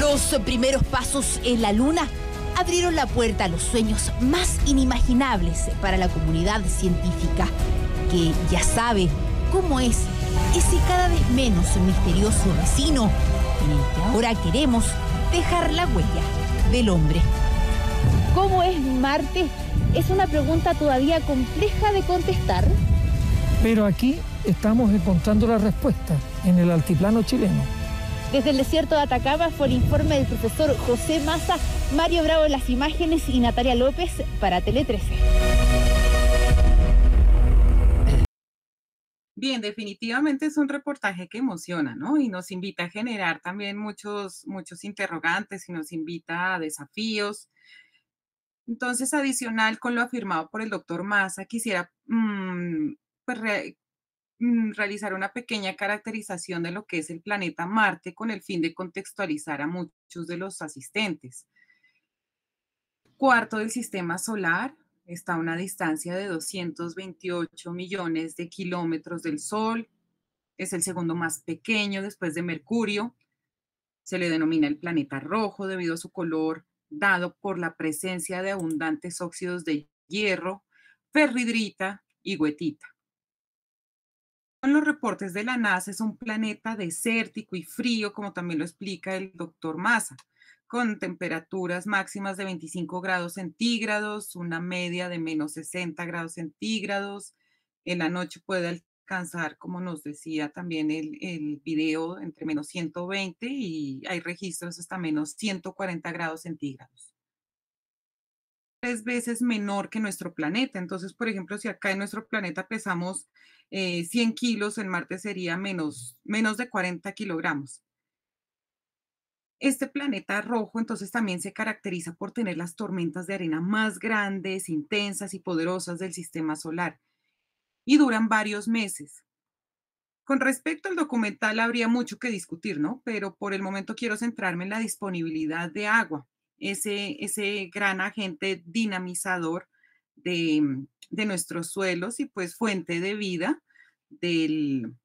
Los primeros pasos en la Luna abrieron la puerta a los sueños más inimaginables para la comunidad científica, que ya sabe cómo es ese cada vez menos misterioso vecino en el que ahora queremos dejar la huella del hombre. ¿Cómo es Marte? Es una pregunta todavía compleja de contestar. Pero aquí estamos encontrando la respuesta en el altiplano chileno. Desde el desierto de Atacama fue el informe del profesor José Maza, Mario Bravo en las imágenes y Natalia López para Tele 13. Bien, definitivamente es un reportaje que emociona, ¿no? Y nos invita a generar también muchos interrogantes y nos invita a desafíos. Entonces, adicional con lo afirmado por el doctor Maza, quisiera realizar una pequeña caracterización de lo que es el planeta Marte con el fin de contextualizar a muchos de los asistentes. Cuarto del sistema solar, está a una distancia de 228 millones de kilómetros del Sol, es el segundo más pequeño después de Mercurio, se le denomina el planeta rojo debido a su color dado por la presencia de abundantes óxidos de hierro, ferridrita y goetita. Con los reportes de la NASA es un planeta desértico y frío, como también lo explica el doctor Maza, con temperaturas máximas de 25 grados centígrados, una media de menos 60 grados centígrados. En la noche puede alcanzar, como nos decía también el video, entre menos 120 y hay registros hasta menos 140 grados centígrados. 3 veces menor que nuestro planeta. Entonces, por ejemplo, si acá en nuestro planeta pesamos 100 kilos, en Marte sería menos de 40 kilogramos. Este planeta rojo, entonces, también se caracteriza por tener las tormentas de arena más grandes, intensas y poderosas del sistema solar, y duran varios meses. Con respecto al documental habría mucho que discutir, ¿no? Pero por el momento quiero centrarme en la disponibilidad de agua. Ese gran agente dinamizador de nuestros suelos y pues fuente de vida en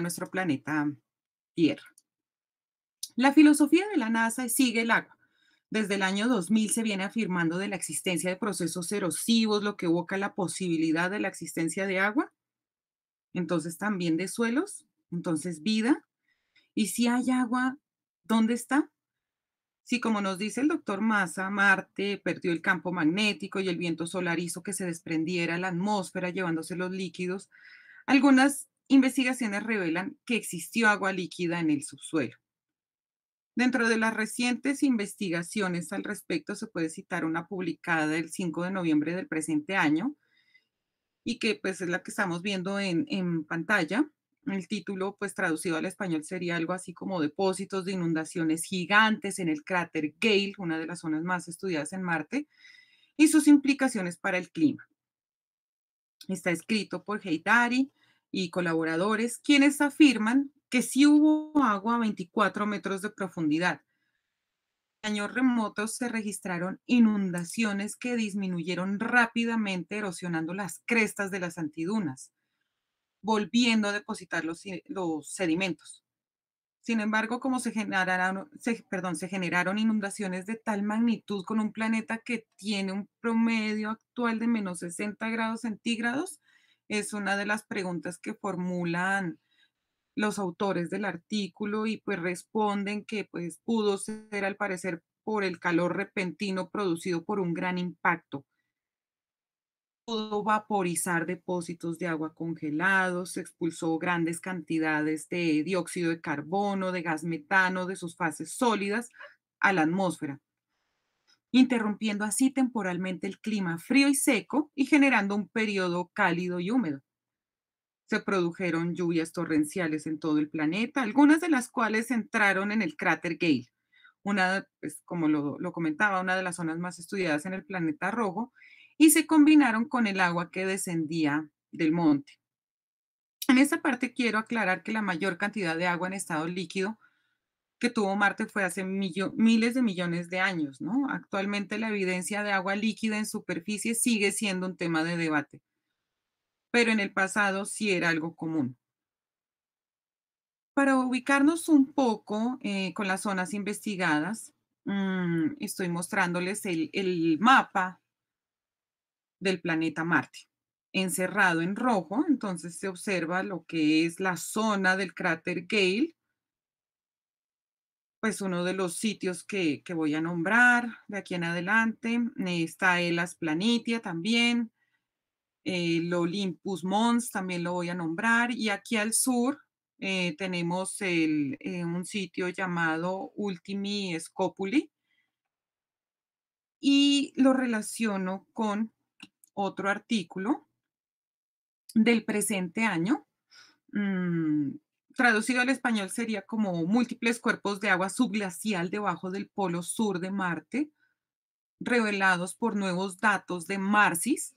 nuestro planeta Tierra. La filosofía de la NASA sigue el agua. Desde el año 2000 se viene afirmando de la existencia de procesos erosivos, lo que evoca la posibilidad de la existencia de agua, entonces también de suelos, entonces vida. Y si hay agua, ¿dónde está? Sí, como nos dice el doctor Maza, Marte perdió el campo magnético y el viento solar hizo que se desprendiera la atmósfera llevándose los líquidos. Algunas investigaciones revelan que existió agua líquida en el subsuelo. Dentro de las recientes investigaciones al respecto se puede citar una publicada el 5 de noviembre del presente año y que pues es la que estamos viendo en pantalla. El título, pues traducido al español, sería algo así como depósitos de inundaciones gigantes en el cráter Gale, una de las zonas más estudiadas en Marte, y sus implicaciones para el clima. Está escrito por Heidari y colaboradores, quienes afirman que sí hubo agua a 24 metros de profundidad. En años remotos se registraron inundaciones que disminuyeron rápidamente, erosionando las crestas de las antidunas, volviendo a depositar los sedimentos. Sin embargo, como se generaron inundaciones de tal magnitud con un planeta que tiene un promedio actual de menos 60 grados centígrados, es una de las preguntas que formulan los autores del artículo y pues responden que pues pudo ser al parecer por el calor repentino producido por un gran impacto. Pudo vaporizar depósitos de agua congelados, se expulsó grandes cantidades de dióxido de carbono, de gas metano, de sus fases sólidas a la atmósfera, interrumpiendo así temporalmente el clima frío y seco y generando un periodo cálido y húmedo. Se produjeron lluvias torrenciales en todo el planeta, algunas de las cuales entraron en el cráter Gale, una, pues, como lo comentaba, una de las zonas más estudiadas en el planeta rojo, y se combinaron con el agua que descendía del monte. En esta parte quiero aclarar que la mayor cantidad de agua en estado líquido que tuvo Marte fue hace miles de millones de años, ¿no? Actualmente la evidencia de agua líquida en superficie sigue siendo un tema de debate, pero en el pasado sí era algo común. Para ubicarnos un poco con las zonas investigadas, estoy mostrándoles el mapa del planeta Marte, encerrado en rojo. Entonces se observa lo que es la zona del cráter Gale, pues uno de los sitios que voy a nombrar de aquí en adelante. Está el Planitia también, el Olympus Mons también lo voy a nombrar, y aquí al sur tenemos un sitio llamado Ultimi Scopuli, y lo relaciono con otro artículo del presente año, traducido al español sería como múltiples cuerpos de agua subglacial debajo del polo sur de Marte, revelados por nuevos datos de Tarsis.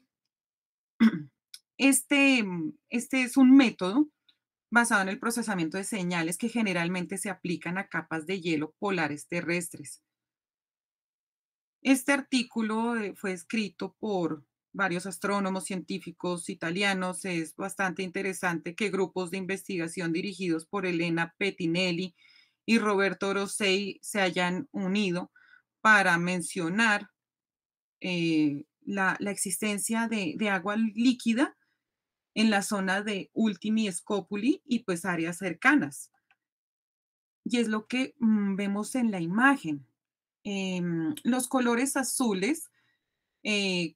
Este es un método basado en el procesamiento de señales que generalmente se aplican a capas de hielo polares terrestres. Este artículo fue escrito por varios astrónomos científicos italianos. Es bastante interesante que grupos de investigación dirigidos por Elena Petinelli y Roberto Rosei se hayan unido para mencionar la existencia de agua líquida en la zona de Ultimi Scopuli y pues áreas cercanas. Y es lo que vemos en la imagen. Los colores azules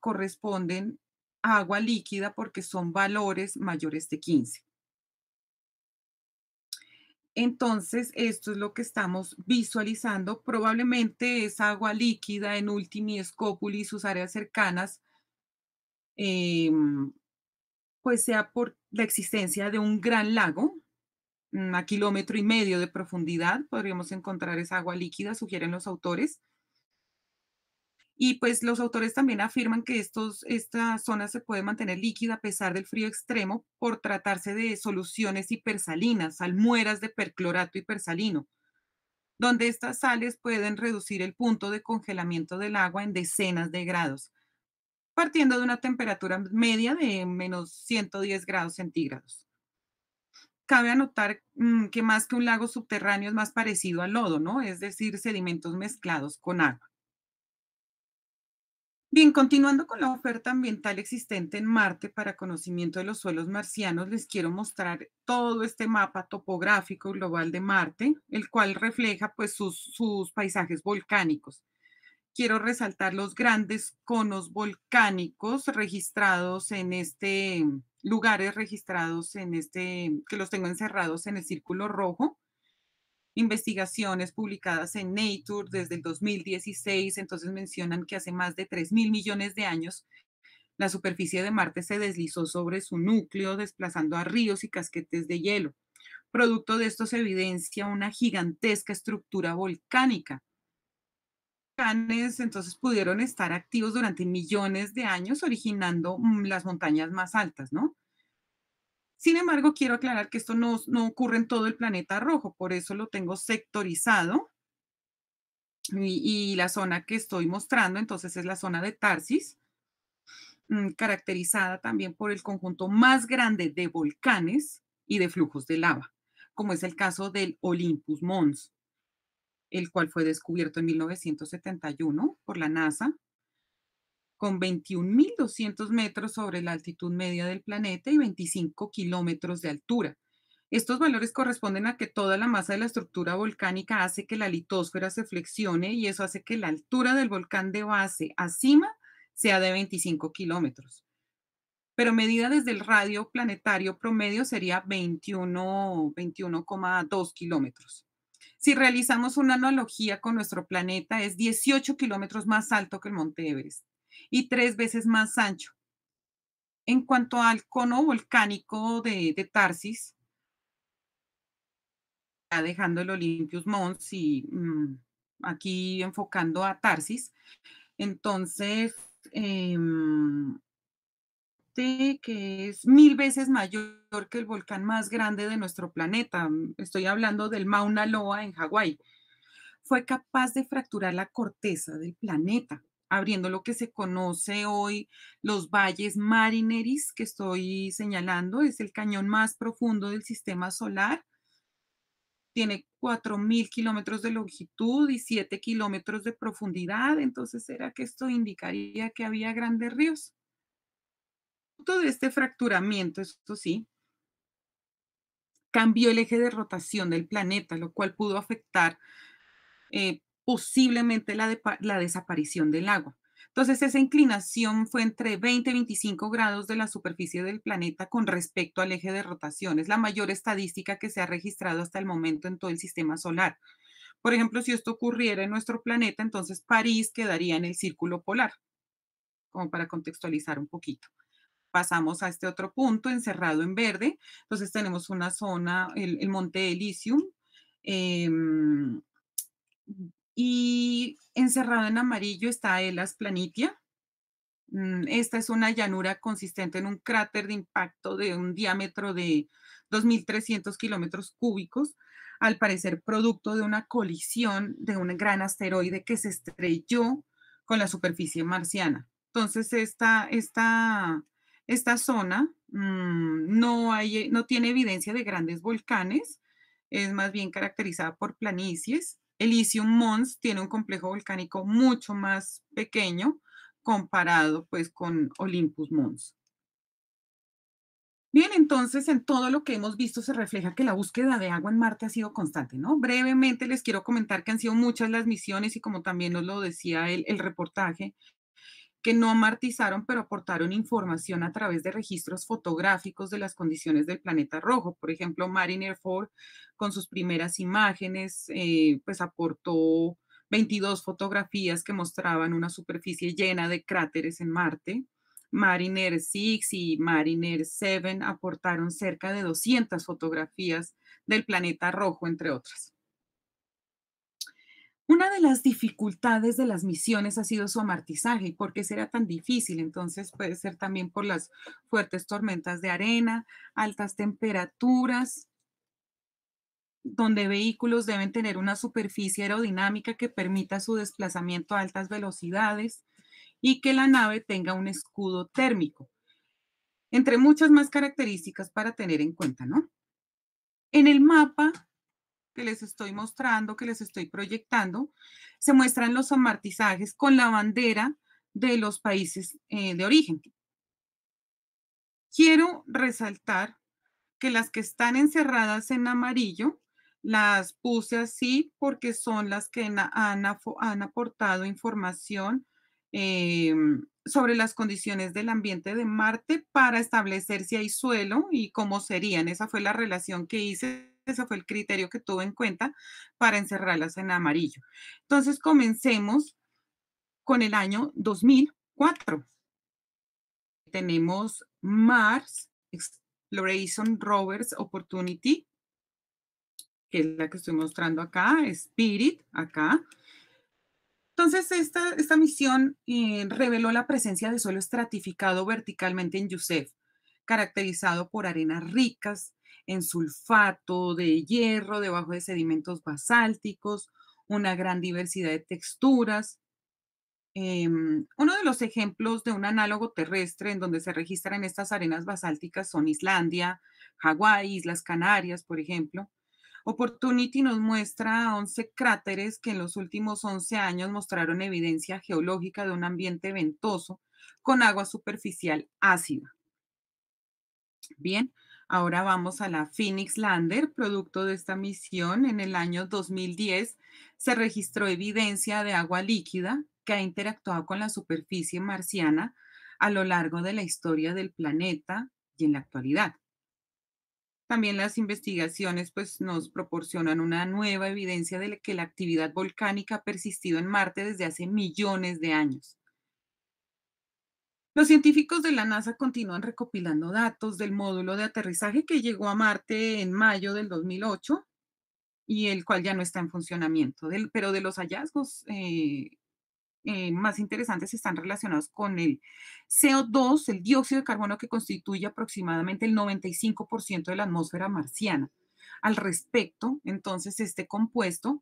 corresponden a agua líquida porque son valores mayores de 15. Entonces, esto es lo que estamos visualizando. Probablemente esa agua líquida en Ultimi Scopuli y sus áreas cercanas, pues sea por la existencia de un gran lago a 1,5 kilómetros de profundidad. Podríamos encontrar esa agua líquida, sugieren los autores. Y pues los autores también afirman que esta zona se puede mantener líquida a pesar del frío extremo por tratarse de soluciones hipersalinas, salmueras de perclorato hipersalino, donde estas sales pueden reducir el punto de congelamiento del agua en decenas de grados, partiendo de una temperatura media de menos 110 grados centígrados. Cabe anotar que más que un lago subterráneo es más parecido al lodo, ¿no? Es decir, sedimentos mezclados con agua. Bien, continuando con la oferta ambiental existente en Marte para conocimiento de los suelos marcianos, les quiero mostrar todo este mapa topográfico global de Marte, el cual refleja pues sus paisajes volcánicos. Quiero resaltar los grandes conos volcánicos que los tengo encerrados en el círculo rojo. Investigaciones publicadas en Nature desde el 2016, entonces mencionan que hace más de 3.000 millones de años la superficie de Marte se deslizó sobre su núcleo, desplazando a ríos y casquetes de hielo. Producto de esto se evidencia una gigantesca estructura volcánica. Volcanes entonces pudieron estar activos durante millones de años, originando las montañas más altas, ¿no? Sin embargo, quiero aclarar que esto no ocurre en todo el planeta rojo, por eso lo tengo sectorizado. Y la zona que estoy mostrando, entonces, es la zona de Tarsis, caracterizada también por el conjunto más grande de volcanes y de flujos de lava, como es el caso del Olympus Mons, el cual fue descubierto en 1971 por la NASA, con 21.200 metros sobre la altitud media del planeta y 25 kilómetros de altura. Estos valores corresponden a que toda la masa de la estructura volcánica hace que la litosfera se flexione y eso hace que la altura del volcán de base a cima sea de 25 kilómetros. Pero medida desde el radio planetario promedio sería 21,2 kilómetros. Si realizamos una analogía con nuestro planeta, es 18 kilómetros más alto que el Monte Everest y 3 veces más ancho. En cuanto al cono volcánico de Tarsis, dejando el Olympus Mons y aquí enfocando a Tarsis, entonces, que es 1000 veces mayor que el volcán más grande de nuestro planeta, estoy hablando del Mauna Loa en Hawái, fue capaz de fracturar la corteza del planeta, abriendo lo que se conoce hoy los valles Marineris, que estoy señalando, es el cañón más profundo del sistema solar, tiene 4.000 kilómetros de longitud y 7 kilómetros de profundidad, entonces ¿será que esto indicaría que había grandes ríos? Todo este fracturamiento, esto sí, cambió el eje de rotación del planeta, lo cual pudo afectar posiblemente la desaparición del agua. Entonces, esa inclinación fue entre 20 y 25 grados de la superficie del planeta con respecto al eje de rotación. Es la mayor estadística que se ha registrado hasta el momento en todo el sistema solar. Por ejemplo, si esto ocurriera en nuestro planeta, entonces París quedaría en el círculo polar, como para contextualizar un poquito. Pasamos a este otro punto, encerrado en verde. Entonces, tenemos una zona, el Monte Elysium, y encerrado en amarillo está Hellas Planitia. Esta es una llanura consistente en un cráter de impacto de un diámetro de 2.300 kilómetros cúbicos, al parecer producto de una colisión de un gran asteroide que se estrelló con la superficie marciana. Entonces, esta zona no tiene evidencia de grandes volcanes, es más bien caracterizada por planicies. Elysium Mons tiene un complejo volcánico mucho más pequeño comparado pues con Olympus Mons. Bien, entonces en todo lo que hemos visto se refleja que la búsqueda de agua en Marte ha sido constante, ¿no? Brevemente les quiero comentar que han sido muchas las misiones y como también nos lo decía el reportaje, que no martizaron, pero aportaron información a través de registros fotográficos de las condiciones del planeta rojo. Por ejemplo, Mariner 4, con sus primeras imágenes, pues aportó 22 fotografías que mostraban una superficie llena de cráteres en Marte. Mariner 6 y Mariner 7 aportaron cerca de 200 fotografías del planeta rojo, entre otras. Una de las dificultades de las misiones ha sido su amortizaje. ¿Y por qué será tan difícil? Entonces puede ser también por las fuertes tormentas de arena, altas temperaturas, donde vehículos deben tener una superficie aerodinámica que permita su desplazamiento a altas velocidades y que la nave tenga un escudo térmico. Entre muchas más características para tener en cuenta, ¿no? En el mapa que les estoy mostrando, que les estoy proyectando, se muestran los amartizajes con la bandera de los países de origen. Quiero resaltar que las que están encerradas en amarillo, las puse así porque son las que han aportado información sobre las condiciones del ambiente de Marte para establecer si hay suelo y cómo serían. Esa fue la relación que hice. Ese fue el criterio que tuve en cuenta para encerrarlas en amarillo. Entonces, comencemos con el año 2004. Tenemos Mars Exploration Rovers Opportunity, que es la que estoy mostrando acá, Spirit, acá. Entonces, esta misión reveló la presencia de suelo estratificado verticalmente en Yusef, caracterizado por arenas ricas en sulfato de hierro debajo de sedimentos basálticos, una gran diversidad de texturas. Uno de los ejemplos de un análogo terrestre en donde se registran estas arenas basálticas son Islandia, Hawái, Islas Canarias, por ejemplo. Opportunity nos muestra 11 cráteres que en los últimos 11 años mostraron evidencia geológica de un ambiente ventoso con agua superficial ácida. Bien, ahora vamos a la Phoenix Lander, producto de esta misión. En el año 2010 se registró evidencia de agua líquida que ha interactuado con la superficie marciana a lo largo de la historia del planeta y en la actualidad. También las investigaciones nos proporcionan una nueva evidencia de que la actividad volcánica ha persistido en Marte desde hace millones de años. Los científicos de la NASA continúan recopilando datos del módulo de aterrizaje que llegó a Marte en mayo del 2008 y el cual ya no está en funcionamiento, pero de los hallazgos más interesantes están relacionados con el CO2, el dióxido de carbono que constituye aproximadamente el 95% de la atmósfera marciana. Al respecto, entonces, este compuesto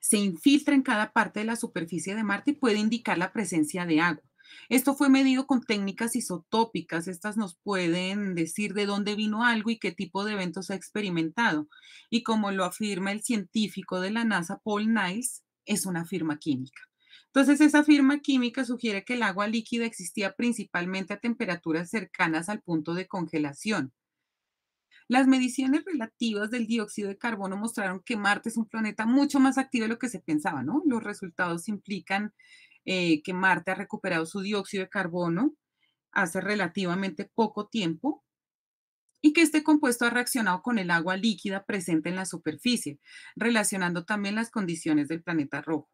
se infiltra en cada parte de la superficie de Marte y puede indicar la presencia de agua. Esto fue medido con técnicas isotópicas. Estas nos pueden decir de dónde vino algo y qué tipo de eventos ha experimentado. Y como lo afirma el científico de la NASA, Paul Niles, es una firma química. Entonces, esa firma química sugiere que el agua líquida existía principalmente a temperaturas cercanas al punto de congelación. Las mediciones relativas del dióxido de carbono mostraron que Marte es un planeta mucho más activo de lo que se pensaba, ¿no? Los resultados implican que Marte ha recuperado su dióxido de carbono hace relativamente poco tiempo, y que este compuesto ha reaccionado con el agua líquida presente en la superficie, relacionando también las condiciones del planeta rojo.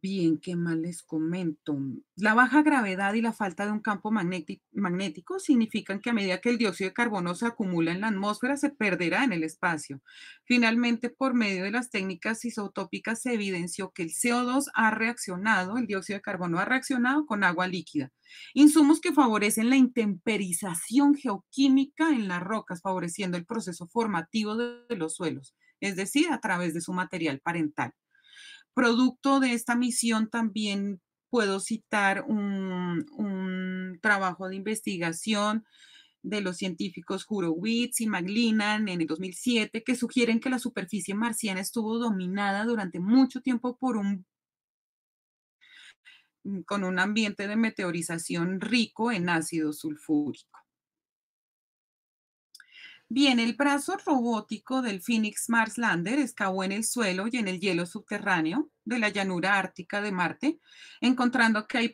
Bien, ¿qué más les comento? La baja gravedad y la falta de un campo magnético significan que a medida que el dióxido de carbono se acumula en la atmósfera, se perderá en el espacio. Finalmente, por medio de las técnicas isotópicas, se evidenció que el CO2 ha reaccionado, el dióxido de carbono ha reaccionado con agua líquida. Insumos que favorecen la intemperización geoquímica en las rocas, favoreciendo el proceso formativo de los suelos, es decir, a través de su material parental. Producto de esta misión también puedo citar un trabajo de investigación de los científicos Horowitz y McLennan en el 2007 que sugieren que la superficie marciana estuvo dominada durante mucho tiempo por un ambiente de meteorización rico en ácido sulfúrico. Bien, el brazo robótico del Phoenix Mars Lander excavó en el suelo y en el hielo subterráneo de la llanura ártica de Marte, encontrando que hay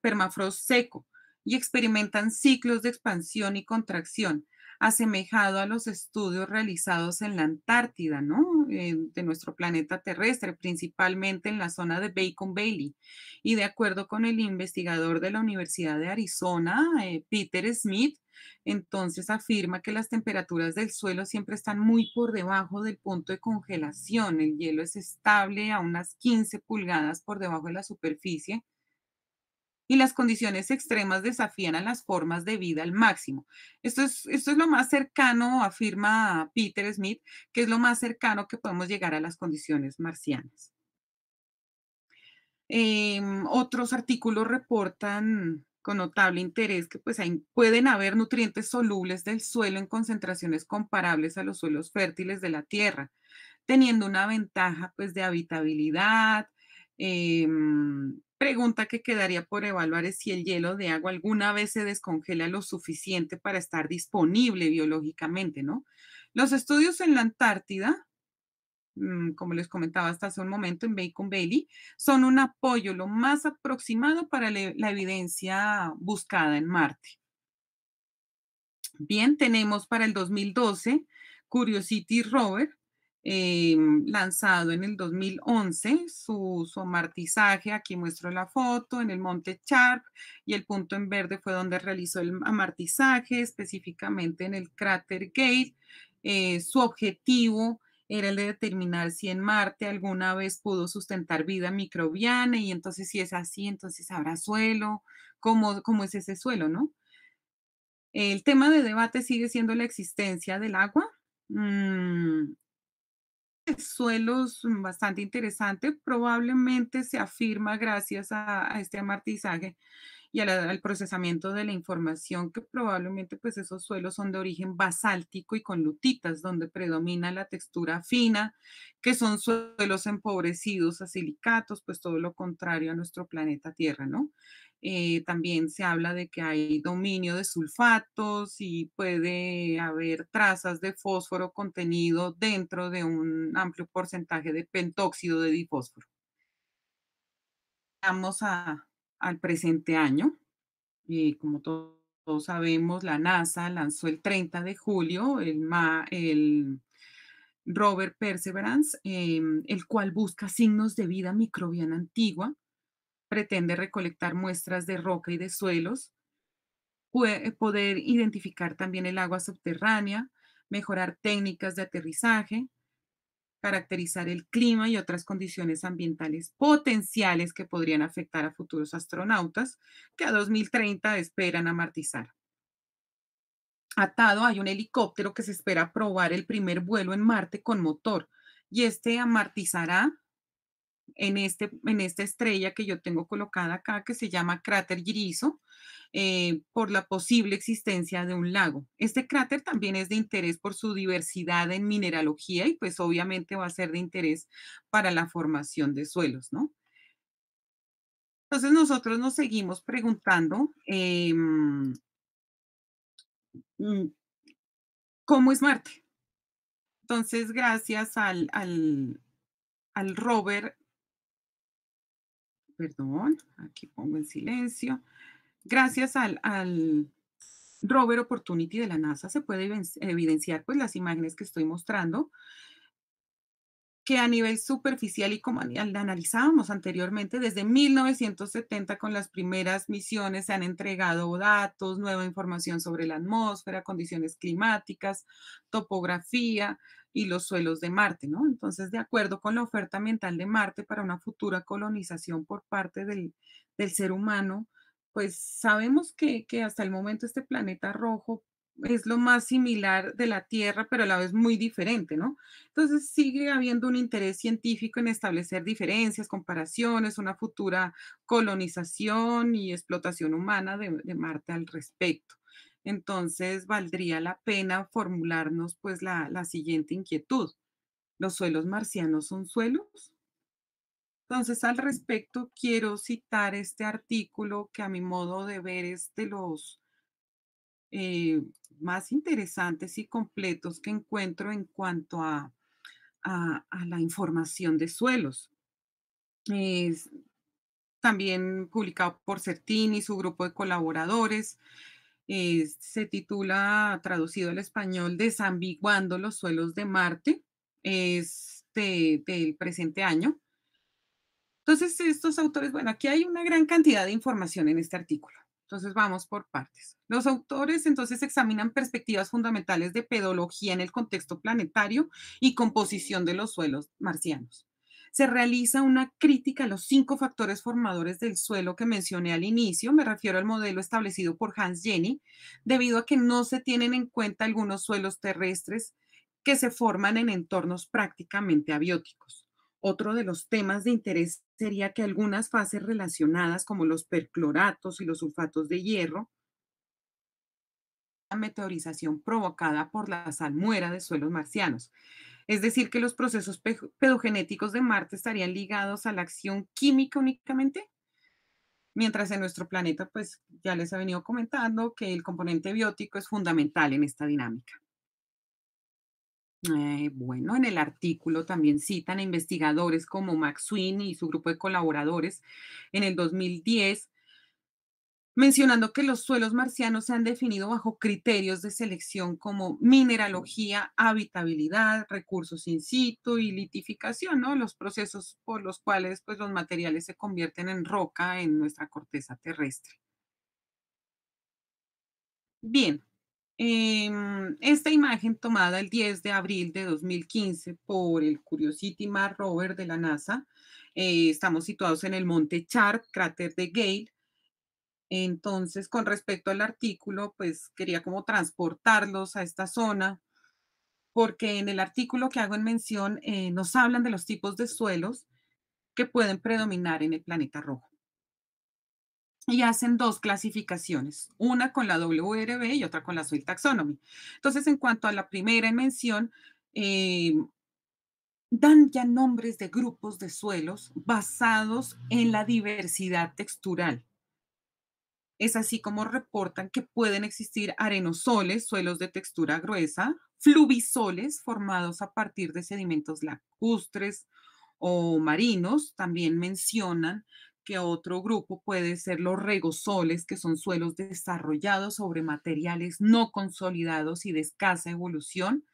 permafrost seco y experimentan ciclos de expansión y contracción, asemejado a los estudios realizados en la Antártida, ¿no? De nuestro planeta terrestre, principalmente en la zona de Bacon Valley. Y de acuerdo con el investigador de la Universidad de Arizona, Peter Smith, entonces afirma que las temperaturas del suelo siempre están muy por debajo del punto de congelación. El hielo es estable a unas 15 pulgadas por debajo de la superficie. Y las condiciones extremas desafían a las formas de vida al máximo. Esto es lo más cercano, afirma Peter Smith, que es lo más cercano que podemos llegar a las condiciones marcianas. Otros artículos reportan con notable interés que pueden haber nutrientes solubles del suelo en concentraciones comparables a los suelos fértiles de la Tierra, teniendo una ventaja de habitabilidad. Pregunta que quedaría por evaluar es si el hielo de agua alguna vez se descongela lo suficiente para estar disponible biológicamente, ¿no? Los estudios en la Antártida, como les comentaba hasta hace un momento en Bacon Valley, son un apoyo lo más aproximado para la evidencia buscada en Marte. Bien, tenemos para el 2012 Curiosity Rover, lanzado en el 2011, su amartizaje, aquí muestro la foto, en el Monte Sharp, y el punto en verde fue donde realizó el amartizaje, específicamente en el cráter Gale. Su objetivo era el de determinar si en Marte alguna vez pudo sustentar vida microbiana, y entonces si es así, entonces habrá suelo, cómo es ese suelo, ¿no? El tema de debate sigue siendo la existencia del agua. Suelos bastante interesante, probablemente se afirma gracias a este amortizaje y al procesamiento de la información que probablemente pues esos suelos son de origen basáltico y con lutitas, donde predomina la textura fina, que son suelos empobrecidos a silicatos, pues todo lo contrario a nuestro planeta Tierra, ¿no? También se habla de que hay dominio de sulfatos y puede haber trazas de fósforo contenido dentro de un amplio porcentaje de pentóxido de difósforo. Vamos al presente año. Como todos sabemos, la NASA lanzó el 30 de julio el rover Perseverance, el cual busca signos de vida microbiana antigua. Pretende recolectar muestras de roca y de suelos, poder identificar también el agua subterránea, mejorar técnicas de aterrizaje, caracterizar el clima y otras condiciones ambientales potenciales que podrían afectar a futuros astronautas que a 2030 esperan amortizar. Atado hay un helicóptero que se espera probar el primer vuelo en Marte con motor y este amortizará en esta estrella que yo tengo colocada acá, que se llama cráter Girizo, por la posible existencia de un lago. Este cráter también es de interés por su diversidad en mineralogía y pues obviamente va a ser de interés para la formación de suelos, ¿no? Entonces nosotros nos seguimos preguntando ¿cómo es Marte? Entonces gracias al rover, perdón, aquí pongo en silencio. Gracias al rover Opportunity de la NASA se puede evidenciar pues las imágenes que estoy mostrando, que a nivel superficial y como la analizábamos anteriormente, desde 1970 con las primeras misiones se han entregado datos, nueva información sobre la atmósfera, condiciones climáticas, topografía y los suelos de Marte, ¿no? Entonces, de acuerdo con la oferta ambiental de Marte para una futura colonización por parte del ser humano, pues sabemos que hasta el momento este planeta rojo es lo más similar de la Tierra, pero a la vez muy diferente, ¿no? Entonces, sigue habiendo un interés científico en establecer diferencias, comparaciones, una futura colonización y explotación humana de Marte al respecto. Entonces, valdría la pena formularnos pues la siguiente inquietud. ¿Los suelos marcianos son suelos? Entonces, al respecto, quiero citar este artículo que a mi modo de ver es de los más interesantes y completos que encuentro en cuanto a la información de suelos. Es también publicado por Certini y su grupo de colaboradores. Se titula, traducido al español, Desambiguando los suelos de Marte, es del presente año. Entonces, estos autores, bueno, aquí hay una gran cantidad de información en este artículo. Entonces, vamos por partes. Los autores, entonces, examinan perspectivas fundamentales de pedología en el contexto planetario y composición de los suelos marcianos. Se realiza una crítica a los 5 factores formadores del suelo que mencioné al inicio. Me refiero al modelo establecido por Hans Jenny, debido a que no se tienen en cuenta algunos suelos terrestres que se forman en entornos prácticamente abióticos. Otro de los temas de interés sería que algunas fases relacionadas, como los percloratos y los sulfatos de hierro, la meteorización provocada por la salmuera de suelos marcianos. Es decir, que los procesos pedogenéticos de Marte estarían ligados a la acción química únicamente, mientras en nuestro planeta, pues ya les he venido comentando que el componente biótico es fundamental en esta dinámica. Bueno, en el artículo también citan a investigadores como Max Swin y su grupo de colaboradores en el 2010, mencionando que los suelos marcianos se han definido bajo criterios de selección como mineralogía, habitabilidad, recursos in situ y litificación, ¿no? Los procesos por los cuales pues, los materiales se convierten en roca en nuestra corteza terrestre. Bien, esta imagen tomada el 10 de abril de 2015 por el Curiosity Map Rover de la NASA, estamos situados en el Monte Sharp, cráter de Gale, Entonces, con respecto al artículo, pues quería como transportarlos a esta zona, porque en el artículo que hago en mención nos hablan de los tipos de suelos que pueden predominar en el planeta rojo. Y hacen dos clasificaciones, una con la WRB y otra con la Soil Taxonomy. Entonces, en cuanto a la primera en mención, dan ya nombres de grupos de suelos basados en la diversidad textural. Es así como reportan que pueden existir arenosoles, suelos de textura gruesa, fluvisoles formados a partir de sedimentos lacustres o marinos. También mencionan que otro grupo puede ser los regosoles, que son suelos desarrollados sobre materiales no consolidados y de escasa evolución,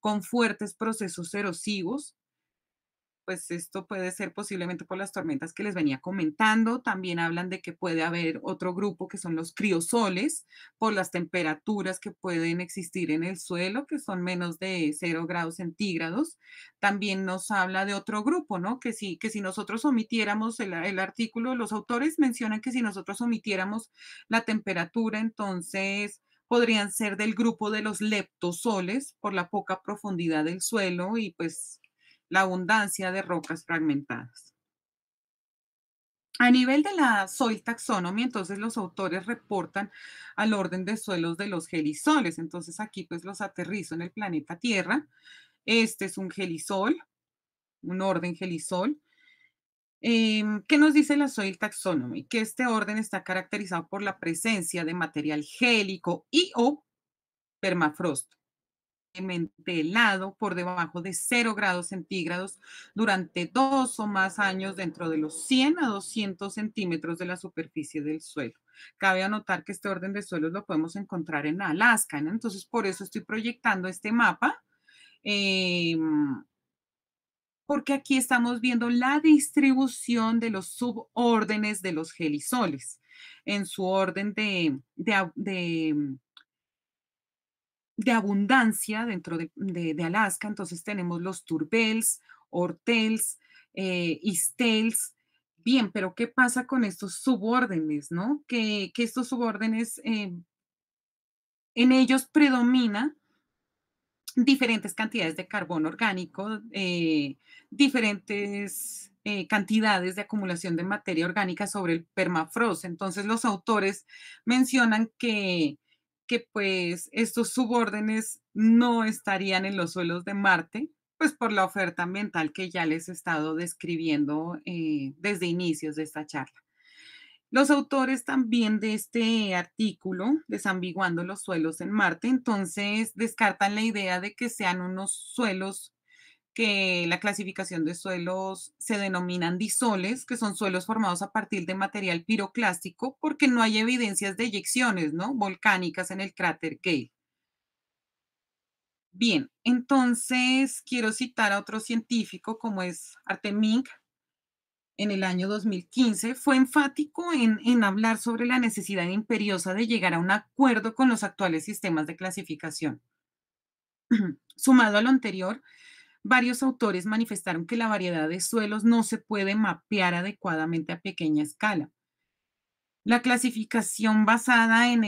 con fuertes procesos erosivos. Pues esto puede ser posiblemente por las tormentas que les venía comentando. También hablan de que puede haber otro grupo que son los criosoles, por las temperaturas que pueden existir en el suelo, que son menos de 0 grados centígrados. También nos habla de otro grupo, ¿no? Que si nosotros omitiéramos el artículo, los autores mencionan que si nosotros omitiéramos la temperatura, entonces podrían ser del grupo de los leptosoles, por la poca profundidad del suelo y pues la abundancia de rocas fragmentadas. A nivel de la Soil Taxonomy, entonces los autores reportan al orden de suelos de los gelisoles. Entonces aquí pues los aterrizo en el planeta Tierra. Este es un gelisol, un orden gelisol. ¿Qué nos dice la Soil Taxonomy? Que este orden está caracterizado por la presencia de material gélico y o permafrost helado por debajo de 0 grados centígrados durante 2 o más años dentro de los 100 a 200 centímetros de la superficie del suelo. Cabe anotar que este orden de suelos lo podemos encontrar en Alaska, ¿no? Entonces, por eso estoy proyectando este mapa, porque aquí estamos viendo la distribución de los subórdenes de los gelisoles en su orden de abundancia dentro de Alaska. Entonces tenemos los turbels, ortels, istels. Bien, pero ¿qué pasa con estos subórdenes, no? Que estos subórdenes, en ellos predomina diferentes cantidades de carbono orgánico, diferentes cantidades de acumulación de materia orgánica sobre el permafrost. Entonces los autores mencionan que pues estos subórdenes no estarían en los suelos de Marte, pues por la oferta ambiental que ya les he estado describiendo desde inicios de esta charla. Los autores también de este artículo, Desambiguando los suelos en Marte, entonces descartan la idea de que sean unos suelos que la clasificación de suelos se denominan disoles, que son suelos formados a partir de material piroclástico, porque no hay evidencias de eyecciones, ¿no?, volcánicas en el cráter Gale. Bien, entonces quiero citar a otro científico como es Artemink. En el año 2015 fue enfático en hablar sobre la necesidad imperiosa de llegar a un acuerdo con los actuales sistemas de clasificación. Sumado a lo anterior, varios autores manifestaron que la variedad de suelos no se puede mapear adecuadamente a pequeña escala. La clasificación basada en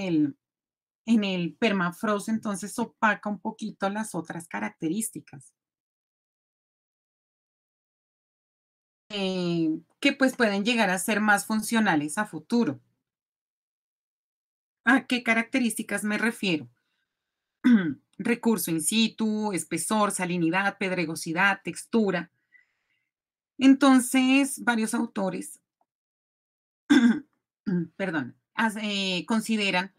el permafrost entonces opaca un poquito las otras características, que pues pueden llegar a ser más funcionales a futuro. ¿A qué características me refiero? Recurso in situ, espesor, salinidad, pedregosidad, textura. Entonces, varios autores perdón, consideran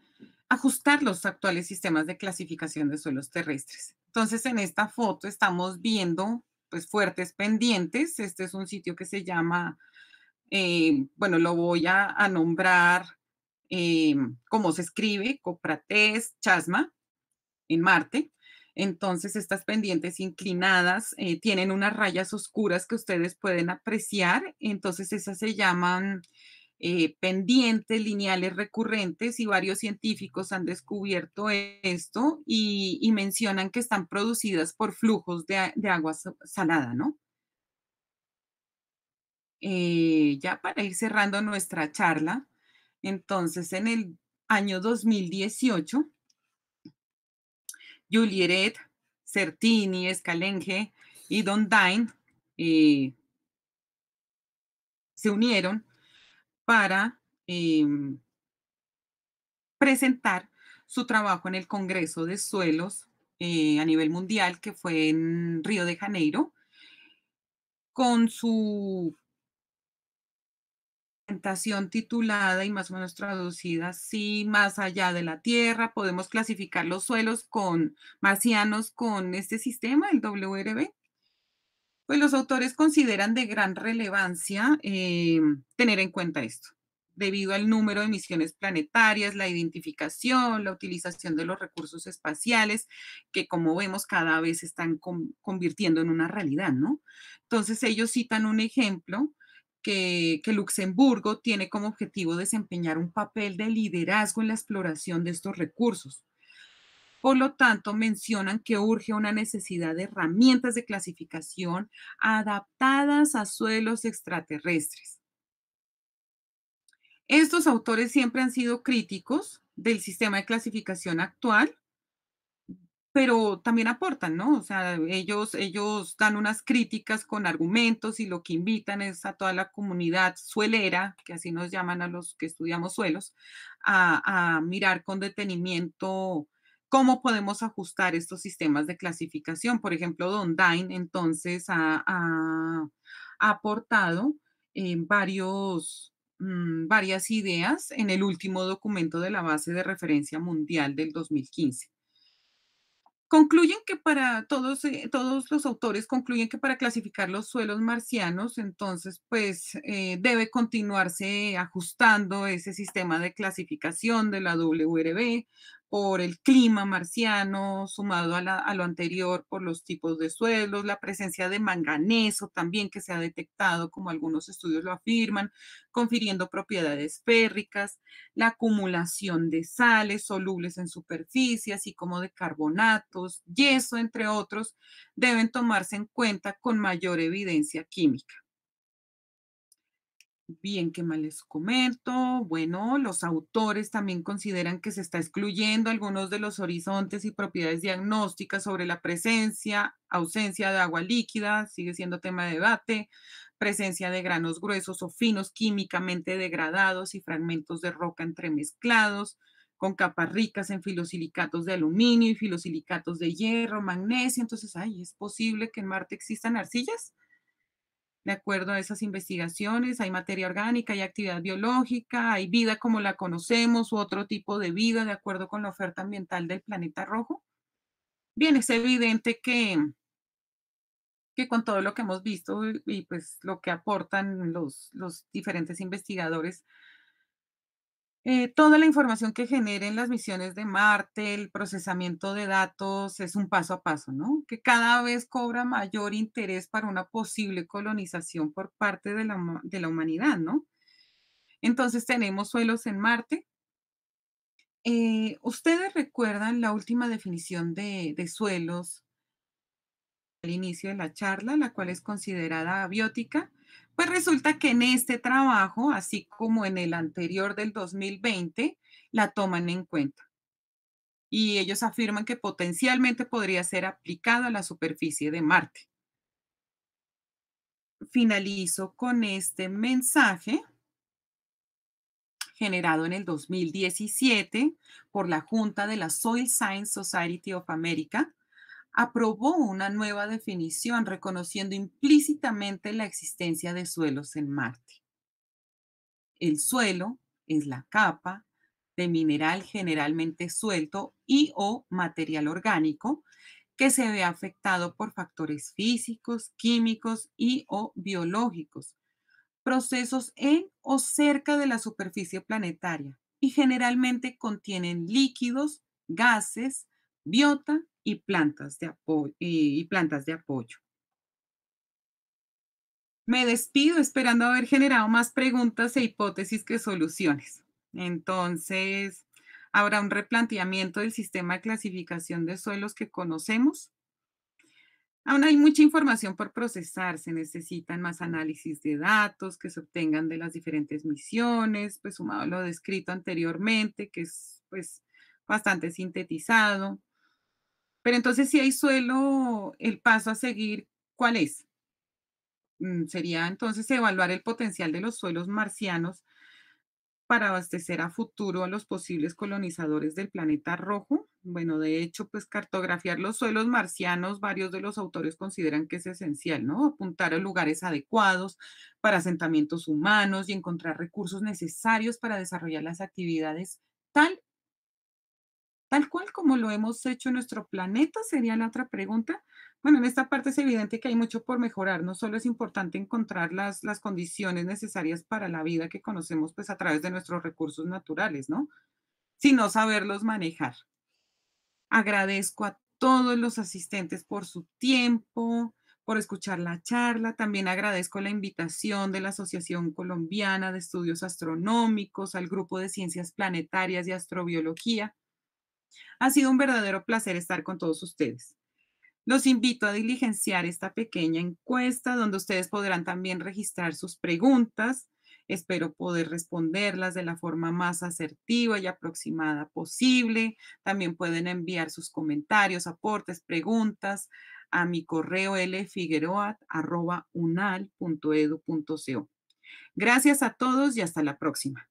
ajustar los actuales sistemas de clasificación de suelos terrestres. Entonces, en esta foto estamos viendo pues fuertes pendientes. Este es un sitio que se llama, bueno, lo voy a nombrar como se escribe, Coprates, Chasma, en Marte. Entonces estas pendientes inclinadas tienen unas rayas oscuras que ustedes pueden apreciar. Entonces esas se llaman pendientes lineales recurrentes, y varios científicos han descubierto esto y mencionan que están producidas por flujos de agua salada, ¿no? Ya para ir cerrando nuestra charla, Entonces, en el año 2018, Juliet, Certini, Escalenge y Dondine se unieron para presentar su trabajo en el Congreso de Suelos a nivel mundial, que fue en Río de Janeiro, con su presentación titulada y más o menos traducida así: más allá de la Tierra, podemos clasificar los suelos marcianos con este sistema, el WRB. Pues los autores consideran de gran relevancia tener en cuenta esto, debido al número de misiones planetarias, la identificación, la utilización de los recursos espaciales, que como vemos cada vez se están convirtiendo en una realidad, ¿no? Entonces ellos citan un ejemplo que Luxemburgo tiene como objetivo desempeñar un papel de liderazgo en la exploración de estos recursos. Por lo tanto, mencionan que urge una necesidad de herramientas de clasificación adaptadas a suelos extraterrestres. Estos autores siempre han sido críticos del sistema de clasificación actual, pero también aportan, ¿no? O sea, ellos dan unas críticas con argumentos y lo que invitan es a toda la comunidad suelera, que así nos llaman a los que estudiamos suelos, a mirar con detenimiento cómo podemos ajustar estos sistemas de clasificación. Por ejemplo, Dondine entonces ha aportado en varias ideas en el último documento de la base de referencia mundial del 2015. Concluyen que para todos los autores concluyen que para clasificar los suelos marcianos, entonces, pues, debe continuarse ajustando ese sistema de clasificación de la WRB por el clima marciano, sumado a lo anterior por los tipos de suelos, la presencia de manganeso también que se ha detectado, como algunos estudios lo afirman, confiriendo propiedades férricas, la acumulación de sales solubles en superficie, así como de carbonatos, yeso, entre otros, deben tomarse en cuenta con mayor evidencia química. Bien, ¿qué más les comento? Bueno, los autores también consideran que se está excluyendo algunos de los horizontes y propiedades diagnósticas sobre la presencia, ausencia de agua líquida, sigue siendo tema de debate, presencia de granos gruesos o finos químicamente degradados y fragmentos de roca entremezclados, con capas ricas en filosilicatos de aluminio y filosilicatos de hierro, magnesio. Entonces, ay, ¿es posible que en Marte existan arcillas? De acuerdo a esas investigaciones, hay materia orgánica, hay actividad biológica, hay vida como la conocemos u otro tipo de vida de acuerdo con la oferta ambiental del planeta rojo. Bien, es evidente que con todo lo que hemos visto y pues lo que aportan los diferentes investigadores, toda la información que generen las misiones de Marte, el procesamiento de datos, es un paso a paso, ¿no? Que cada vez cobra mayor interés para una posible colonización por parte de la humanidad, ¿no? Entonces, tenemos suelos en Marte. ¿Ustedes recuerdan la última definición de suelos al inicio de la charla, la cual es considerada abiótica? Pues resulta que en este trabajo, así como en el anterior del 2020, la toman en cuenta. Y ellos afirman que potencialmente podría ser aplicado a la superficie de Marte. Finalizo con este mensaje generado en el 2017 por la Junta de la Soil Science Society of America. Aprobó una nueva definición reconociendo implícitamente la existencia de suelos en Marte. El suelo es la capa de mineral generalmente suelto y o material orgánico que se ve afectado por factores físicos, químicos y o biológicos, procesos en o cerca de la superficie planetaria y generalmente contienen líquidos, gases, biota y plantas de apoyo. Me despido esperando haber generado más preguntas e hipótesis que soluciones. Entonces, habrá un replanteamiento del sistema de clasificación de suelos que conocemos. Aún hay mucha información por procesar, se necesitan más análisis de datos que se obtengan de las diferentes misiones, pues sumado a lo descrito anteriormente, que es pues bastante sintetizado. Pero entonces si hay suelo, el paso a seguir, ¿cuál es? Sería entonces evaluar el potencial de los suelos marcianos para abastecer a futuro a los posibles colonizadores del planeta rojo. Bueno, de hecho, pues cartografiar los suelos marcianos, varios de los autores consideran que es esencial, ¿no? Apuntar a lugares adecuados para asentamientos humanos y encontrar recursos necesarios para desarrollar las actividades tal cual como lo hemos hecho en nuestro planeta, sería la otra pregunta. Bueno, en esta parte es evidente que hay mucho por mejorar. No solo es importante encontrar las condiciones necesarias para la vida que conocemos pues, a través de nuestros recursos naturales, ¿no? Sino saberlos manejar. Agradezco a todos los asistentes por su tiempo, por escuchar la charla. También agradezco la invitación de la Asociación Colombiana de Estudios Astronómicos al Grupo de Ciencias Planetarias y Astrobiología. Ha sido un verdadero placer estar con todos ustedes. Los invito a diligenciar esta pequeña encuesta donde ustedes podrán también registrar sus preguntas. Espero poder responderlas de la forma más asertiva y aproximada posible. También pueden enviar sus comentarios, aportes, preguntas a mi correo lfigueroa@unal.edu.co. Gracias a todos y hasta la próxima.